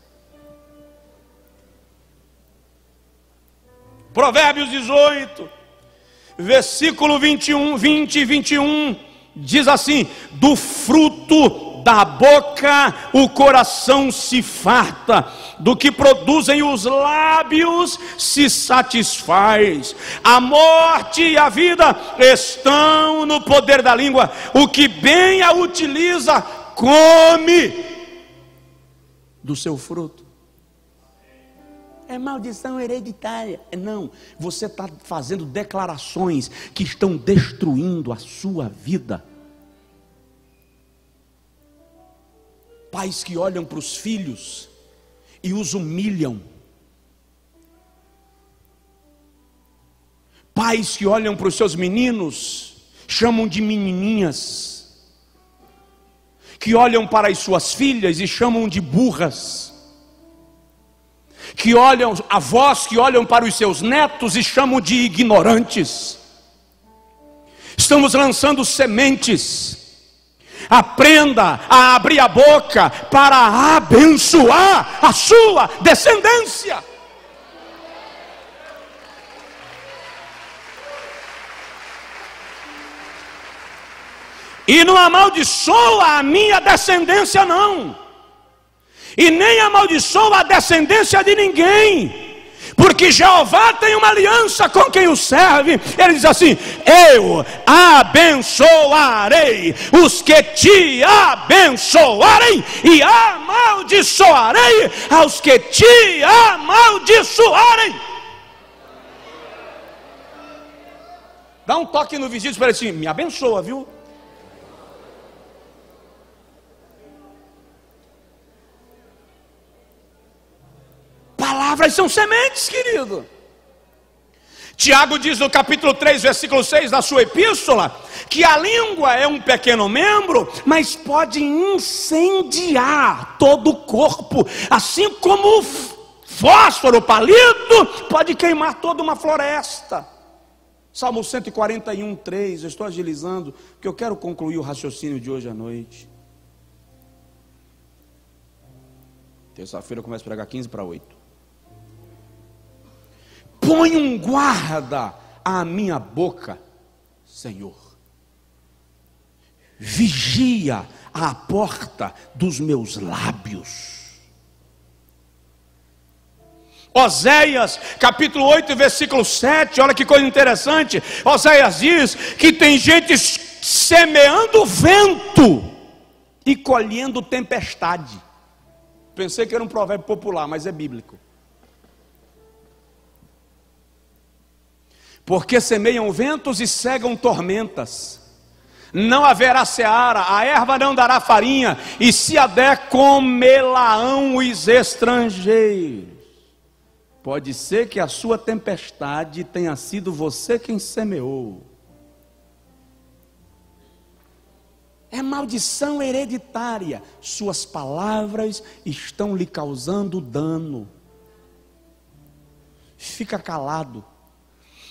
Provérbios 18, versículo 20 e 21 diz assim: do fruto da boca o coração se farta, do que produzem os lábios se satisfaz. A morte e a vida estão no poder da língua, o que bem a utiliza, come do seu fruto. É maldição hereditária. Não, você está fazendo declarações que estão destruindo a sua vida. Pais que olham para os filhos e os humilham. Pais que olham para os seus meninos, chamam de menininhas. Que olham para as suas filhas e chamam de burras. Que olham, avós que olham para os seus netos e chamam de ignorantes. Estamos lançando sementes. Aprenda a abrir a boca para abençoar a sua descendência. E não amaldiçoa a minha descendência, não. E nem amaldiçoa a descendência de ninguém. Porque Jeová tem uma aliança com quem o serve. Ele diz assim: eu abençoarei os que te abençoarem, e amaldiçoarei aos que te amaldiçoarem. Dá um toque no vizinho e diz assim: me abençoa, viu? Palavras são sementes, querido. Tiago diz no capítulo 3, versículo 6 da sua epístola, que a língua é um pequeno membro, mas pode incendiar todo o corpo, assim como o fósforo palito pode queimar toda uma floresta. Salmo 141:3, eu estou agilizando, porque eu quero concluir o raciocínio de hoje à noite. Terça-feira eu começo a pregar 7:45. Põe um guarda à minha boca, Senhor. Vigia a porta dos meus lábios. Oséias, capítulo 8, versículo 7, olha que coisa interessante. Oséias diz que tem gente semeando vento e colhendo tempestade. Pensei que era um provérbio popular, mas é bíblico. Porque semeiam ventos e cegam tormentas. Não haverá seara, a erva não dará farinha, e se a der, comê-la-ão os estrangeiros. Pode ser que a sua tempestade tenha sido você quem semeou. É maldição hereditária. Suas palavras estão lhe causando dano. Fica calado.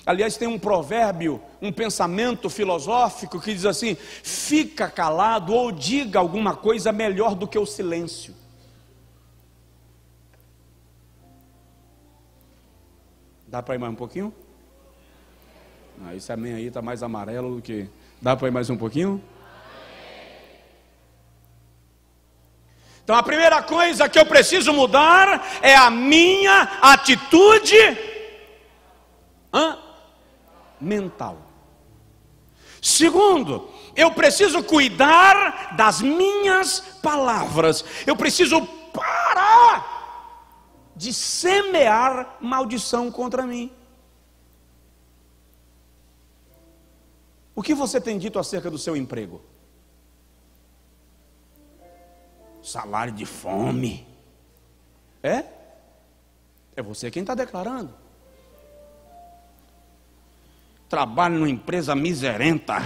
Aliás, tem um provérbio, um pensamento filosófico que diz assim: fica calado ou diga alguma coisa melhor do que o silêncio. Dá para ir mais um pouquinho? Ah, esse amém aí está mais amarelo do que... Dá para ir mais um pouquinho? Então a primeira coisa que eu preciso mudar é a minha atitude mental. Segundo, eu preciso cuidar das minhas palavras. Eu preciso parar de semear maldição contra mim. O que você tem dito acerca do seu emprego? Salário de fome. É? É você quem está declarando. Trabalho numa empresa miserenta,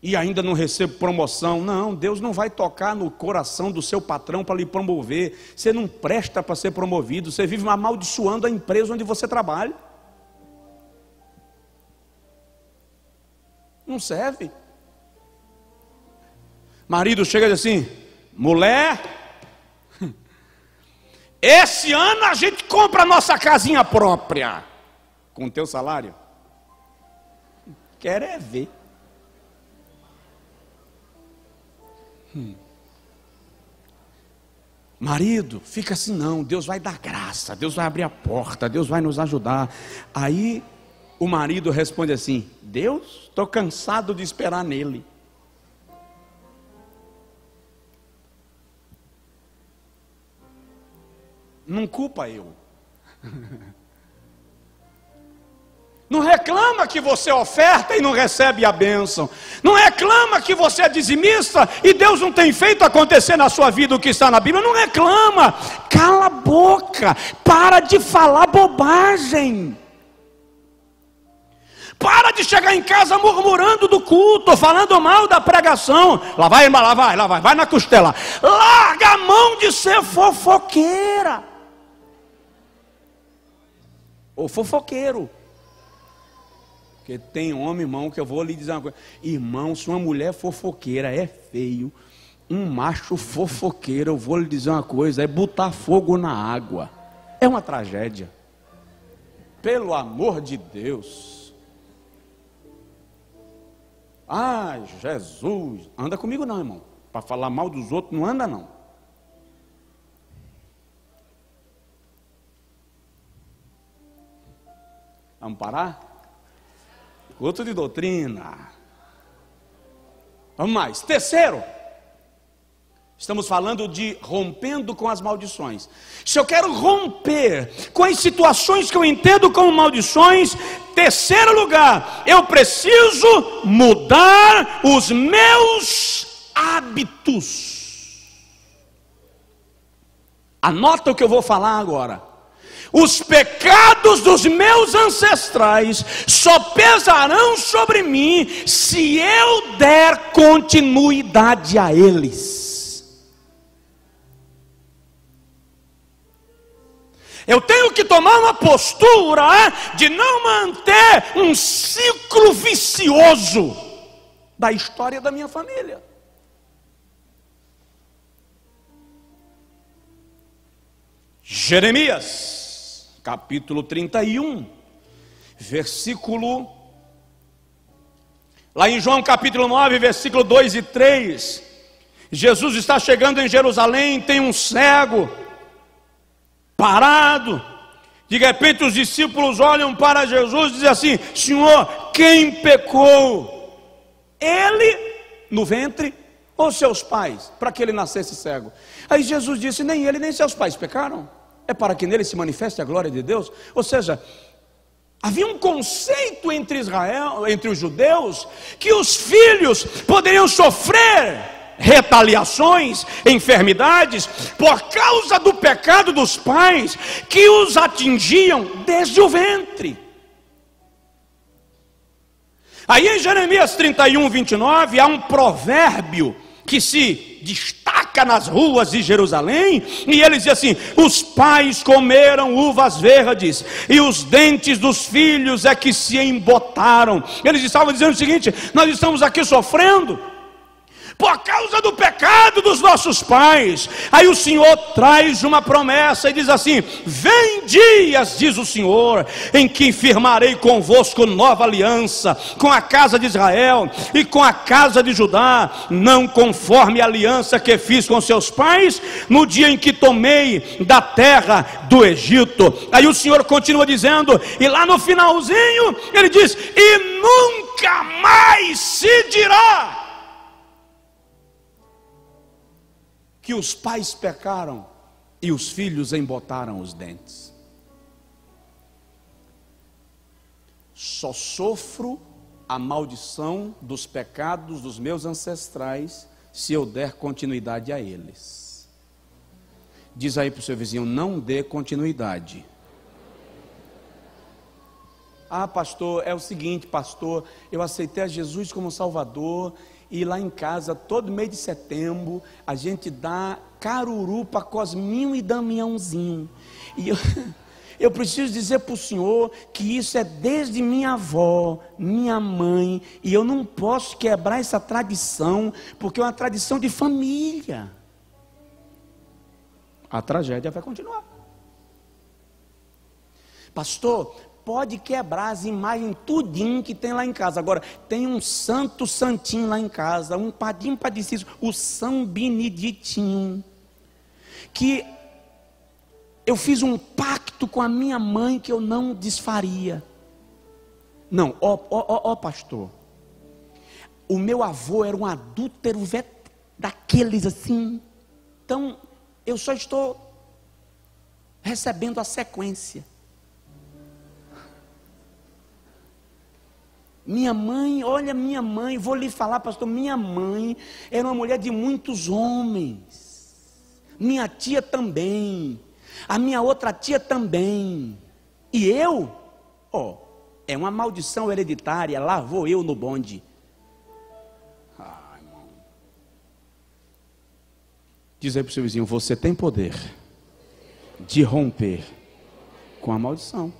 e ainda não recebo promoção. Não, Deus não vai tocar no coração do seu patrão para lhe promover. Você não presta para ser promovido, você vive amaldiçoando a empresa onde você trabalha. Não serve. Marido chega e diz assim: mulher, esse ano a gente compra a nossa casinha própria. Com o teu salário? Quero é ver. Marido, fica assim não, Deus vai dar graça, Deus vai abrir a porta, Deus vai nos ajudar. Aí o marido responde assim: Deus, estou cansado de esperar nele. Não culpa eu. Não reclama que você oferta e não recebe a bênção. Não reclama que você é dizimista e Deus não tem feito acontecer na sua vida o que está na Bíblia. Não reclama. Cala a boca. Para de falar bobagem. Para de chegar em casa murmurando do culto, falando mal da pregação. Lá vai, irmã, lá vai, lá vai. Vai na costela. Larga a mão de ser fofoqueira. Ou fofoqueiro. Porque tem homem, irmão, que eu vou lhe dizer uma coisa. Irmão, se uma mulher fofoqueira é feio, um macho fofoqueiro, eu vou lhe dizer uma coisa, é botar fogo na água. É uma tragédia. Pelo amor de Deus. Ah, Jesus. Anda comigo não, irmão. Para falar mal dos outros, não anda não. Vamos parar? Culto de doutrina. Vamos mais. Terceiro, estamos falando de rompendo com as maldições. Se eu quero romper com as situações que eu entendo como maldições, terceiro lugar, eu preciso mudar os meus hábitos. Anota o que eu vou falar agora. Os pecados dos meus ancestrais só pesarão sobre mim se eu der continuidade a eles. Eu tenho que tomar uma postura de não manter um ciclo vicioso da história da minha família. Jeremias capítulo 31, versículo, lá em João capítulo 9, versículo 2 e 3, Jesus está chegando em Jerusalém, tem um cego parado, de repente os discípulos olham para Jesus e dizem assim: Senhor, quem pecou? Ele no ventre ou seus pais, para que ele nascesse cego? Aí Jesus disse: nem ele nem seus pais pecaram. É para que nele se manifeste a glória de Deus. Ou seja, havia um conceito entre Israel, entre os judeus, que os filhos poderiam sofrer retaliações, enfermidades, por causa do pecado dos pais, que os atingiam desde o ventre. Aí em Jeremias 31, 29, há um provérbio que se destaca nas ruas de Jerusalém, e ele diz assim: os pais comeram uvas verdes, e os dentes dos filhos é que se embotaram. Eles estavam dizendo o seguinte: nós estamos aqui sofrendo por causa do pecado dos nossos pais. Aí o Senhor traz uma promessa e diz assim: vem dias, diz o Senhor, em que firmarei convosco nova aliança, com a casa de Israel e com a casa de Judá, não conforme a aliança que fiz com seus pais, no dia em que tomei da terra do Egito. Aí o Senhor continua dizendo, e lá no finalzinho ele diz: e nunca mais se dirá que os pais pecaram e os filhos embotaram os dentes. Só sofro a maldição dos pecados dos meus ancestrais se eu der continuidade a eles. Diz aí para o seu vizinho: não dê continuidade. Ah, pastor, é o seguinte, pastor, eu aceitei a Jesus como Salvador. E lá em casa, todo mês de setembro, a gente dá caruru para Cosminho e Damiãozinho. E eu preciso dizer para o senhor que isso é desde minha avó, minha mãe, e eu não posso quebrar essa tradição, porque é uma tradição de família. A tragédia vai continuar. Pastor, pode quebrar as imagens tudinho que tem lá em casa. Agora, tem um santo santinho lá em casa, um padinho padecido, o São Beneditinho, que eu fiz um pacto com a minha mãe que eu não desfaria. Não, pastor, o meu avô era um adúltero daqueles assim, então eu só estou recebendo a sequência. Minha mãe, olha minha mãe, vou lhe falar, pastor, minha mãe era uma mulher de muitos homens, minha tia também, a minha outra tia também, e eu, é uma maldição hereditária, lá vou eu no bonde. Irmão. Diz aí para o seu vizinho, você tem poder de romper com a maldição.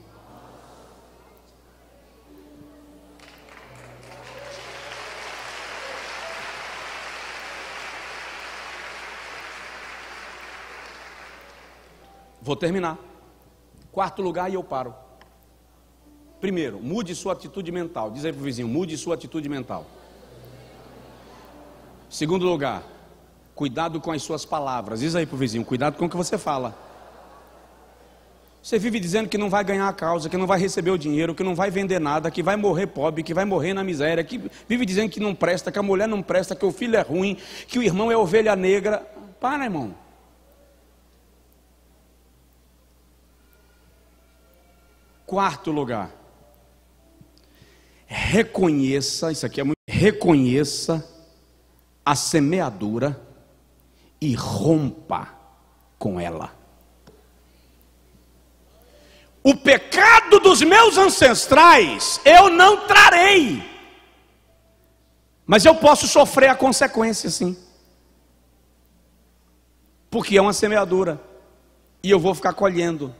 Vou terminar. Quarto lugar e eu paro. Primeiro, mude sua atitude mental. Diz aí para o vizinho, mude sua atitude mental. Segundo lugar, cuidado com as suas palavras. Diz aí para o vizinho, cuidado com o que você fala. Você vive dizendo que não vai ganhar a causa, que não vai receber o dinheiro, que não vai vender nada, que vai morrer pobre, que vai morrer na miséria, que vive dizendo que não presta, que a mulher não presta, que o filho é ruim, que o irmão é ovelha negra. Para, irmão. Quarto lugar, reconheça, isso aqui é muito, reconheça a semeadura e rompa com ela. O pecado dos meus ancestrais eu não trarei, mas eu posso sofrer a consequência sim, porque é uma semeadura e eu vou ficar colhendo.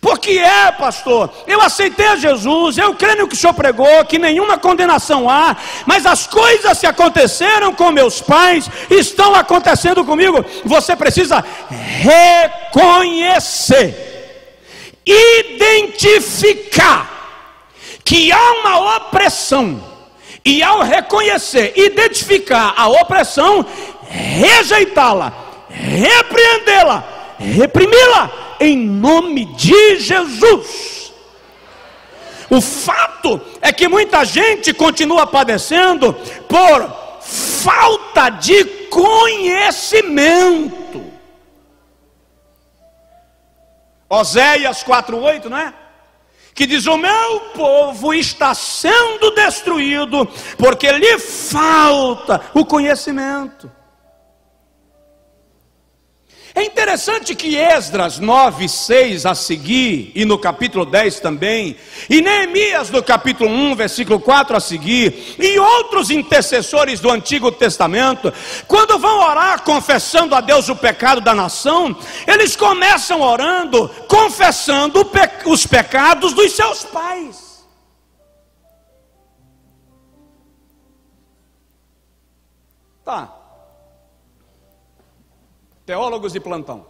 Porque pastor, eu aceitei a Jesus, eu creio no que o Senhor pregou, que nenhuma condenação há, mas as coisas que aconteceram com meus pais estão acontecendo comigo. Você precisa reconhecer, identificar que há uma opressão, e ao reconhecer, identificar a opressão, rejeitá-la, repreendê-la, reprimi-la em nome de Jesus. O fato é que muita gente continua padecendo por falta de conhecimento. Oséias 4:8, não é? Que diz: o meu povo está sendo destruído porque lhe falta o conhecimento. É interessante que Esdras 9:6 a seguir, e no capítulo 10 também, e Neemias no capítulo 1, versículo 4 a seguir, e outros intercessores do Antigo Testamento, quando vão orar confessando a Deus o pecado da nação, eles começam orando, confessando os pecados dos seus pais. Tá. Teólogos de plantão.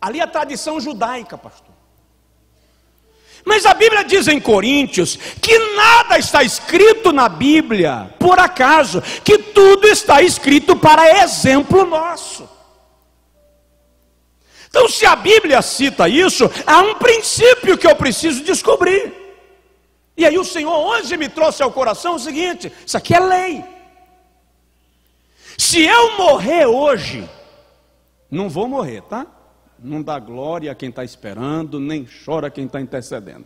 Ali é a tradição judaica, pastor. Mas a Bíblia diz em Coríntios que nada está escrito na Bíblia por acaso, que tudo está escrito para exemplo nosso. Então, se a Bíblia cita isso, há um princípio que eu preciso descobrir. E aí o Senhor hoje me trouxe ao coração o seguinte: isso aqui é lei. Se eu morrer hoje, não vou morrer, tá? Não dá glória a quem está esperando, nem chora quem está intercedendo.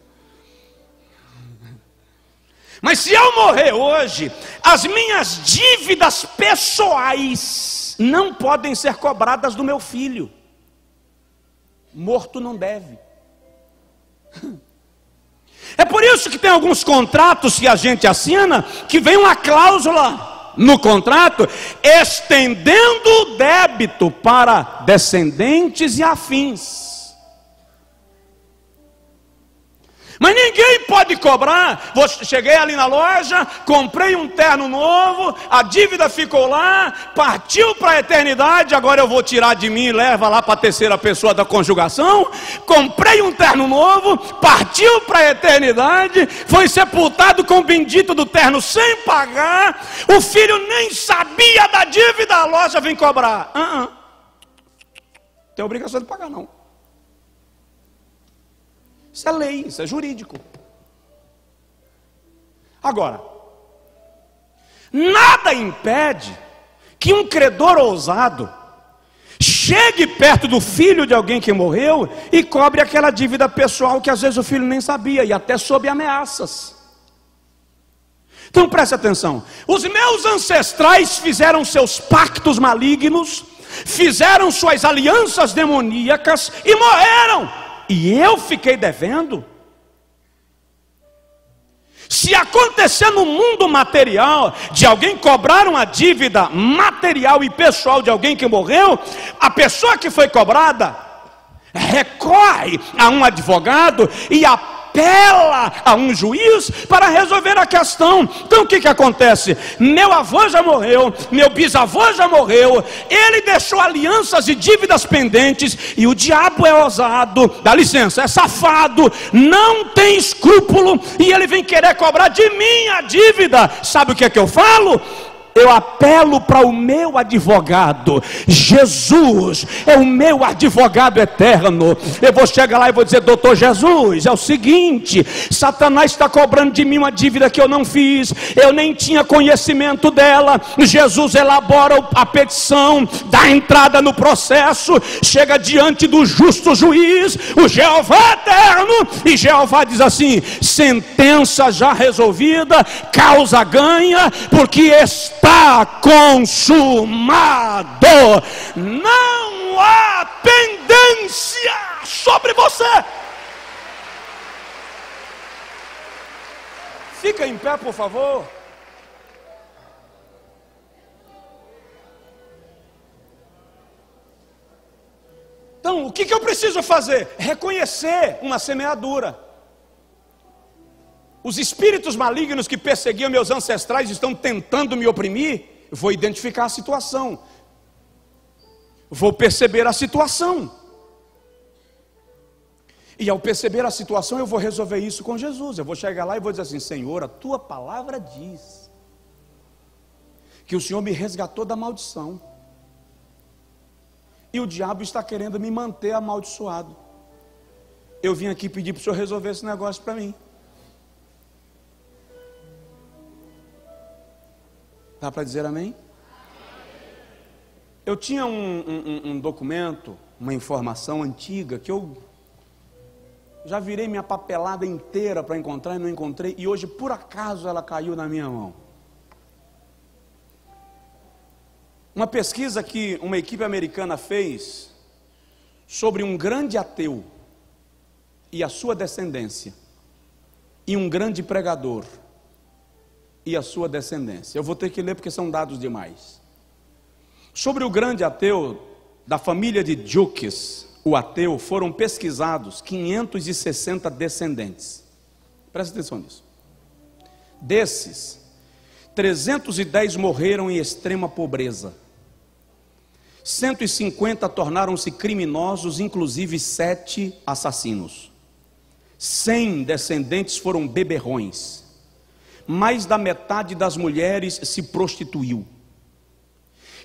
Mas se eu morrer hoje, as minhas dívidas pessoais não podem ser cobradas do meu filho. Morto não deve. É por isso que tem alguns contratos que a gente assina, que vem uma cláusula no contrato, estendendo o débito para descendentes e afins. Mas ninguém pode cobrar. Cheguei ali na loja, comprei um terno novo, a dívida ficou lá, partiu para a eternidade, agora eu vou tirar de mim e leva lá para a terceira pessoa da conjugação. Comprei um terno novo, partiu para a eternidade, foi sepultado com o bendito do terno sem pagar, o filho nem sabia da dívida, a loja vem cobrar. Não tem obrigação de pagar não. Isso é lei, isso é jurídico. Agora, nada impede que um credor ousado chegue perto do filho de alguém que morreu e cobre aquela dívida pessoal que às vezes o filho nem sabia e até sob ameaças. Então preste atenção, os meus ancestrais fizeram seus pactos malignos, fizeram suas alianças demoníacas e morreram. E eu fiquei devendo? Se acontecer no mundo material, de alguém cobrar uma dívida material e pessoal de alguém que morreu, a pessoa que foi cobrada recorre a um advogado e apela a um juiz para resolver a questão. Então o que que acontece? Meu avô já morreu, meu bisavô já morreu, ele deixou alianças e dívidas pendentes, e o diabo é ousado, dá licença, é safado, não tem escrúpulo, e ele vem querer cobrar de mim a dívida. Sabe o que é que eu falo? Eu apelo para o meu advogado. Jesus é o meu advogado eterno. Eu vou chegar lá e vou dizer: doutor Jesus, é o seguinte, Satanás está cobrando de mim uma dívida que eu não fiz, eu nem tinha conhecimento dela. Jesus elabora a petição, dá entrada no processo, chega diante do justo juiz, o Jeová eterno, e Jeová diz assim: sentença já resolvida, causa ganha, porque está consumado, não há pendência sobre você. Fica em pé, por favor. Então, o que eu preciso fazer? Reconhecer uma semeadura. Os espíritos malignos que perseguiam meus ancestrais estão tentando me oprimir. Eu vou identificar a situação, vou perceber a situação, e ao perceber a situação eu vou resolver isso com Jesus. Eu vou chegar lá e vou dizer assim: Senhor, a tua palavra diz que o Senhor me resgatou da maldição, e o diabo está querendo me manter amaldiçoado. Eu vim aqui pedir para o Senhor resolver esse negócio para mim. Dá para dizer amém? Eu tinha um documento, uma informação antiga, que eu já virei minha papelada inteira para encontrar e não encontrei, e hoje por acaso ela caiu na minha mão. Uma pesquisa que uma equipe americana fez sobre um grande ateu e a sua descendência, e um grande pregador e a sua descendência. Eu vou ter que ler porque são dados demais. Sobre o grande ateu da família de Jukes, o ateu, foram pesquisados 560 descendentes. Presta atenção nisso. Desses, 310 morreram em extrema pobreza. 150 tornaram-se criminosos, inclusive 7 assassinos. 100 descendentes foram beberrões. Mais da metade das mulheres se prostituiu.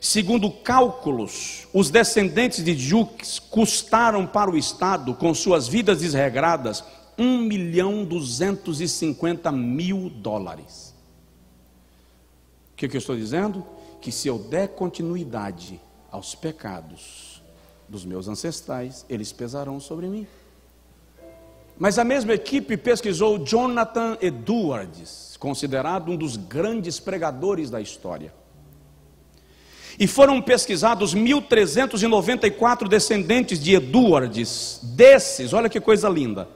Segundo cálculos, os descendentes de Jukes custaram para o Estado, com suas vidas desregradas, 1.250.000 dólares. O que eu estou dizendo? Que se eu der continuidade aos pecados dos meus ancestrais, eles pesarão sobre mim. Mas a mesma equipe pesquisou Jonathan Edwards, considerado um dos grandes pregadores da história. E foram pesquisados 1.394 descendentes de Edwards. Desses, olha que coisa linda,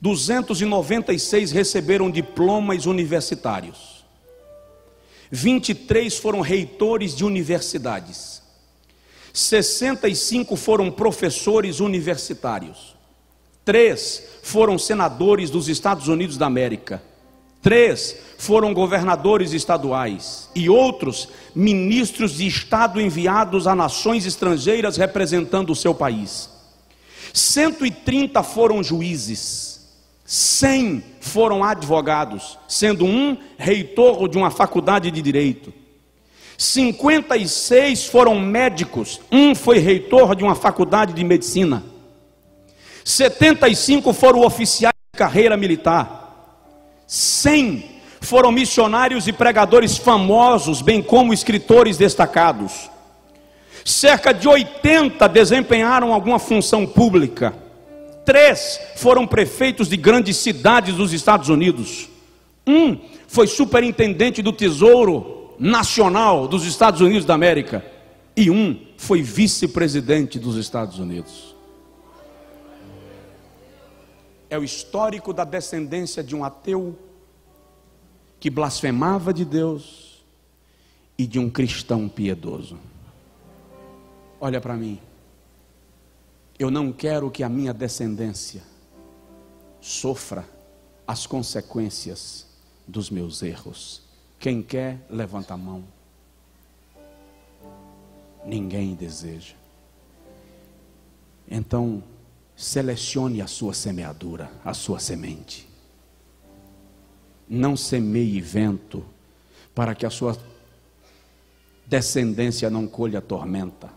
296 receberam diplomas universitários. 23 foram reitores de universidades. 65 foram professores universitários. 3 foram senadores dos Estados Unidos da América, 3 foram governadores estaduais e outros ministros de Estado enviados a nações estrangeiras representando o seu país. 130 foram juízes, 100 foram advogados, sendo um reitor de uma faculdade de direito. 56 foram médicos, um foi reitor de uma faculdade de medicina. 75 foram oficiais de carreira militar. 100 foram missionários e pregadores famosos, bem como escritores destacados. Cerca de 80 desempenharam alguma função pública. 3 foram prefeitos de grandes cidades dos Estados Unidos. 1 foi superintendente do Tesouro Nacional dos Estados Unidos da América. E 1 foi vice-presidente dos Estados Unidos. É o histórico da descendência de um ateu que blasfemava de Deus e de um cristão piedoso. Olha para mim, eu não quero que a minha descendência sofra as consequências dos meus erros. Quem quer, levanta a mão. Ninguém deseja. Então, selecione a sua semeadura, a sua semente. Não semeie vento para que a sua descendência não colha tormenta.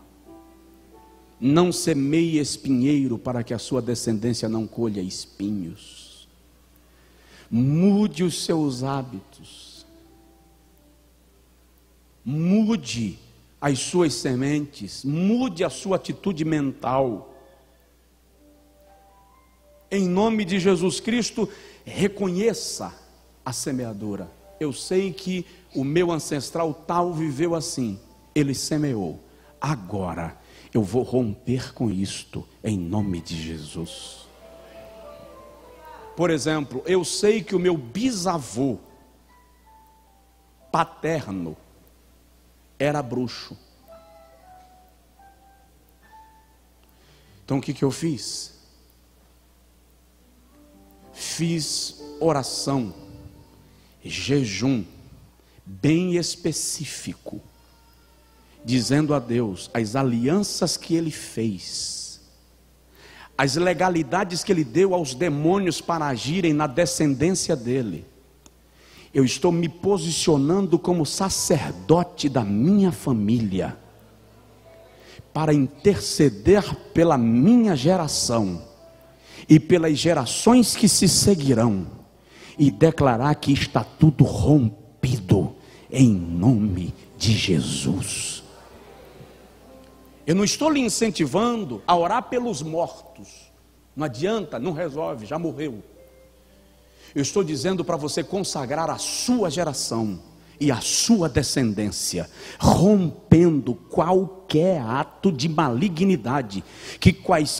Não semeie espinheiro para que a sua descendência não colha espinhos. Mude os seus hábitos. Mude as suas sementes, mude a sua atitude mental. Em nome de Jesus Cristo, reconheça a semeadura. Eu sei que o meu ancestral tal viveu assim, ele semeou. Agora eu vou romper com isto, em nome de Jesus. Por exemplo, eu sei que o meu bisavô paterno era bruxo. Então o que eu fiz? Fiz oração, jejum, bem específico, dizendo a Deus as alianças que ele fez, as legalidades que ele deu aos demônios para agirem na descendência dele. Eu estou me posicionando como sacerdote da minha família, para interceder pela minha geração e pelas gerações que se seguirão, e declarar que está tudo rompido, em nome de Jesus. Eu não estou lhe incentivando a orar pelos mortos, não adianta, não resolve, já morreu. Eu estou dizendo para você consagrar a sua geração e a sua descendência, rompendo qualquer ato de malignidade que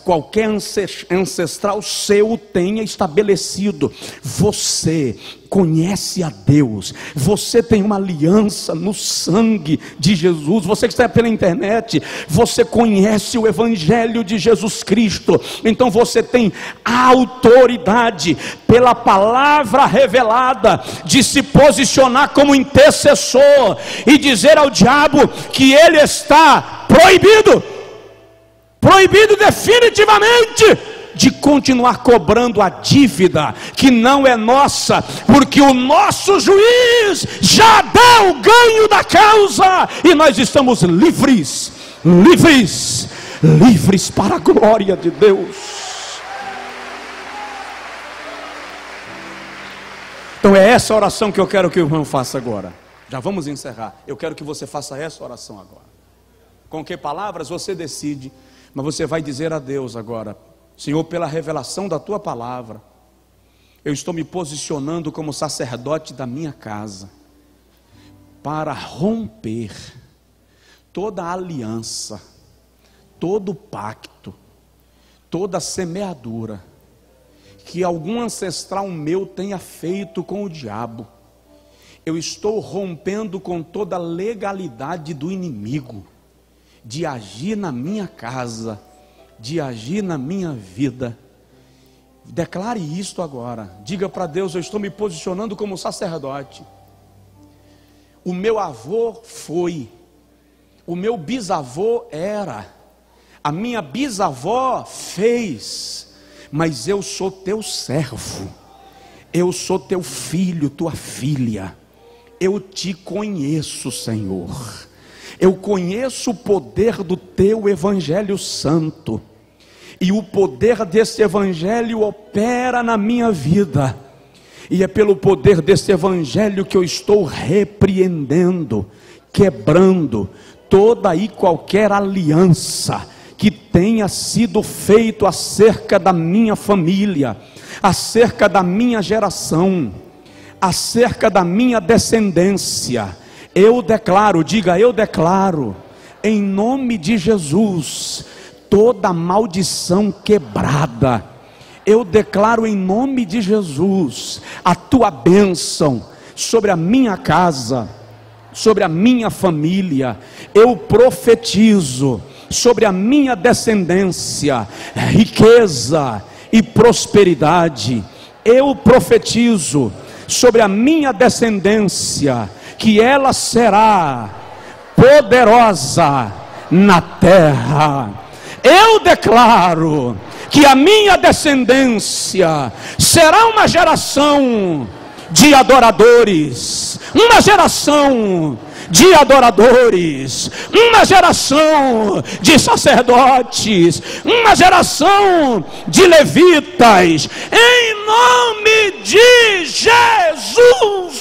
qualquer ancestral seu tenha estabelecido. Você conhece a Deus, você tem uma aliança no sangue de Jesus. Você que está pela internet, você conhece o Evangelho de Jesus Cristo, então você tem a autoridade, pela palavra revelada, de se posicionar como intercessor e dizer ao diabo que ele está proibido, proibido definitivamente, de continuar cobrando a dívida que não é nossa, porque o nosso juiz já deu o ganho da causa, e nós estamos livres, livres, livres para a glória de Deus. Então é essa oração que eu quero que o irmão faça agora. Já vamos encerrar. Eu quero que você faça essa oração agora. Com que palavras você decide, mas você vai dizer a Deus agora: Senhor, pela revelação da tua palavra, eu estou me posicionando como sacerdote da minha casa, para romper toda aliança, todo pacto, toda semeadura que algum ancestral meu tenha feito com o diabo. Eu estou rompendo com toda a legalidade do inimigo de agir na minha casa, de agir na minha vida, Declare isto agora. Diga para Deus: eu estou me posicionando como sacerdote. O meu avô foi, o meu bisavô era, a minha bisavó fez, mas eu sou teu servo, eu sou teu filho, tua filha, eu te conheço, Senhor, eu conheço o poder do teu Evangelho Santo, e o poder desse Evangelho opera na minha vida, e é pelo poder desse Evangelho que eu estou repreendendo, quebrando toda e qualquer aliança que tenha sido feita acerca da minha família, acerca da minha geração, acerca da minha descendência. Eu declaro, diga eu declaro, em nome de Jesus, toda maldição quebrada. Eu declaro em nome de Jesus a tua bênção sobre a minha casa, sobre a minha família. Eu profetizo sobre a minha descendência riqueza e prosperidade. Eu profetizo sobre a minha descendência que ela será poderosa na terra. Eu declaro que a minha descendência será uma geração de adoradores, uma geração de adoradores, uma geração de sacerdotes, uma geração de levitas, em nome de Jesus.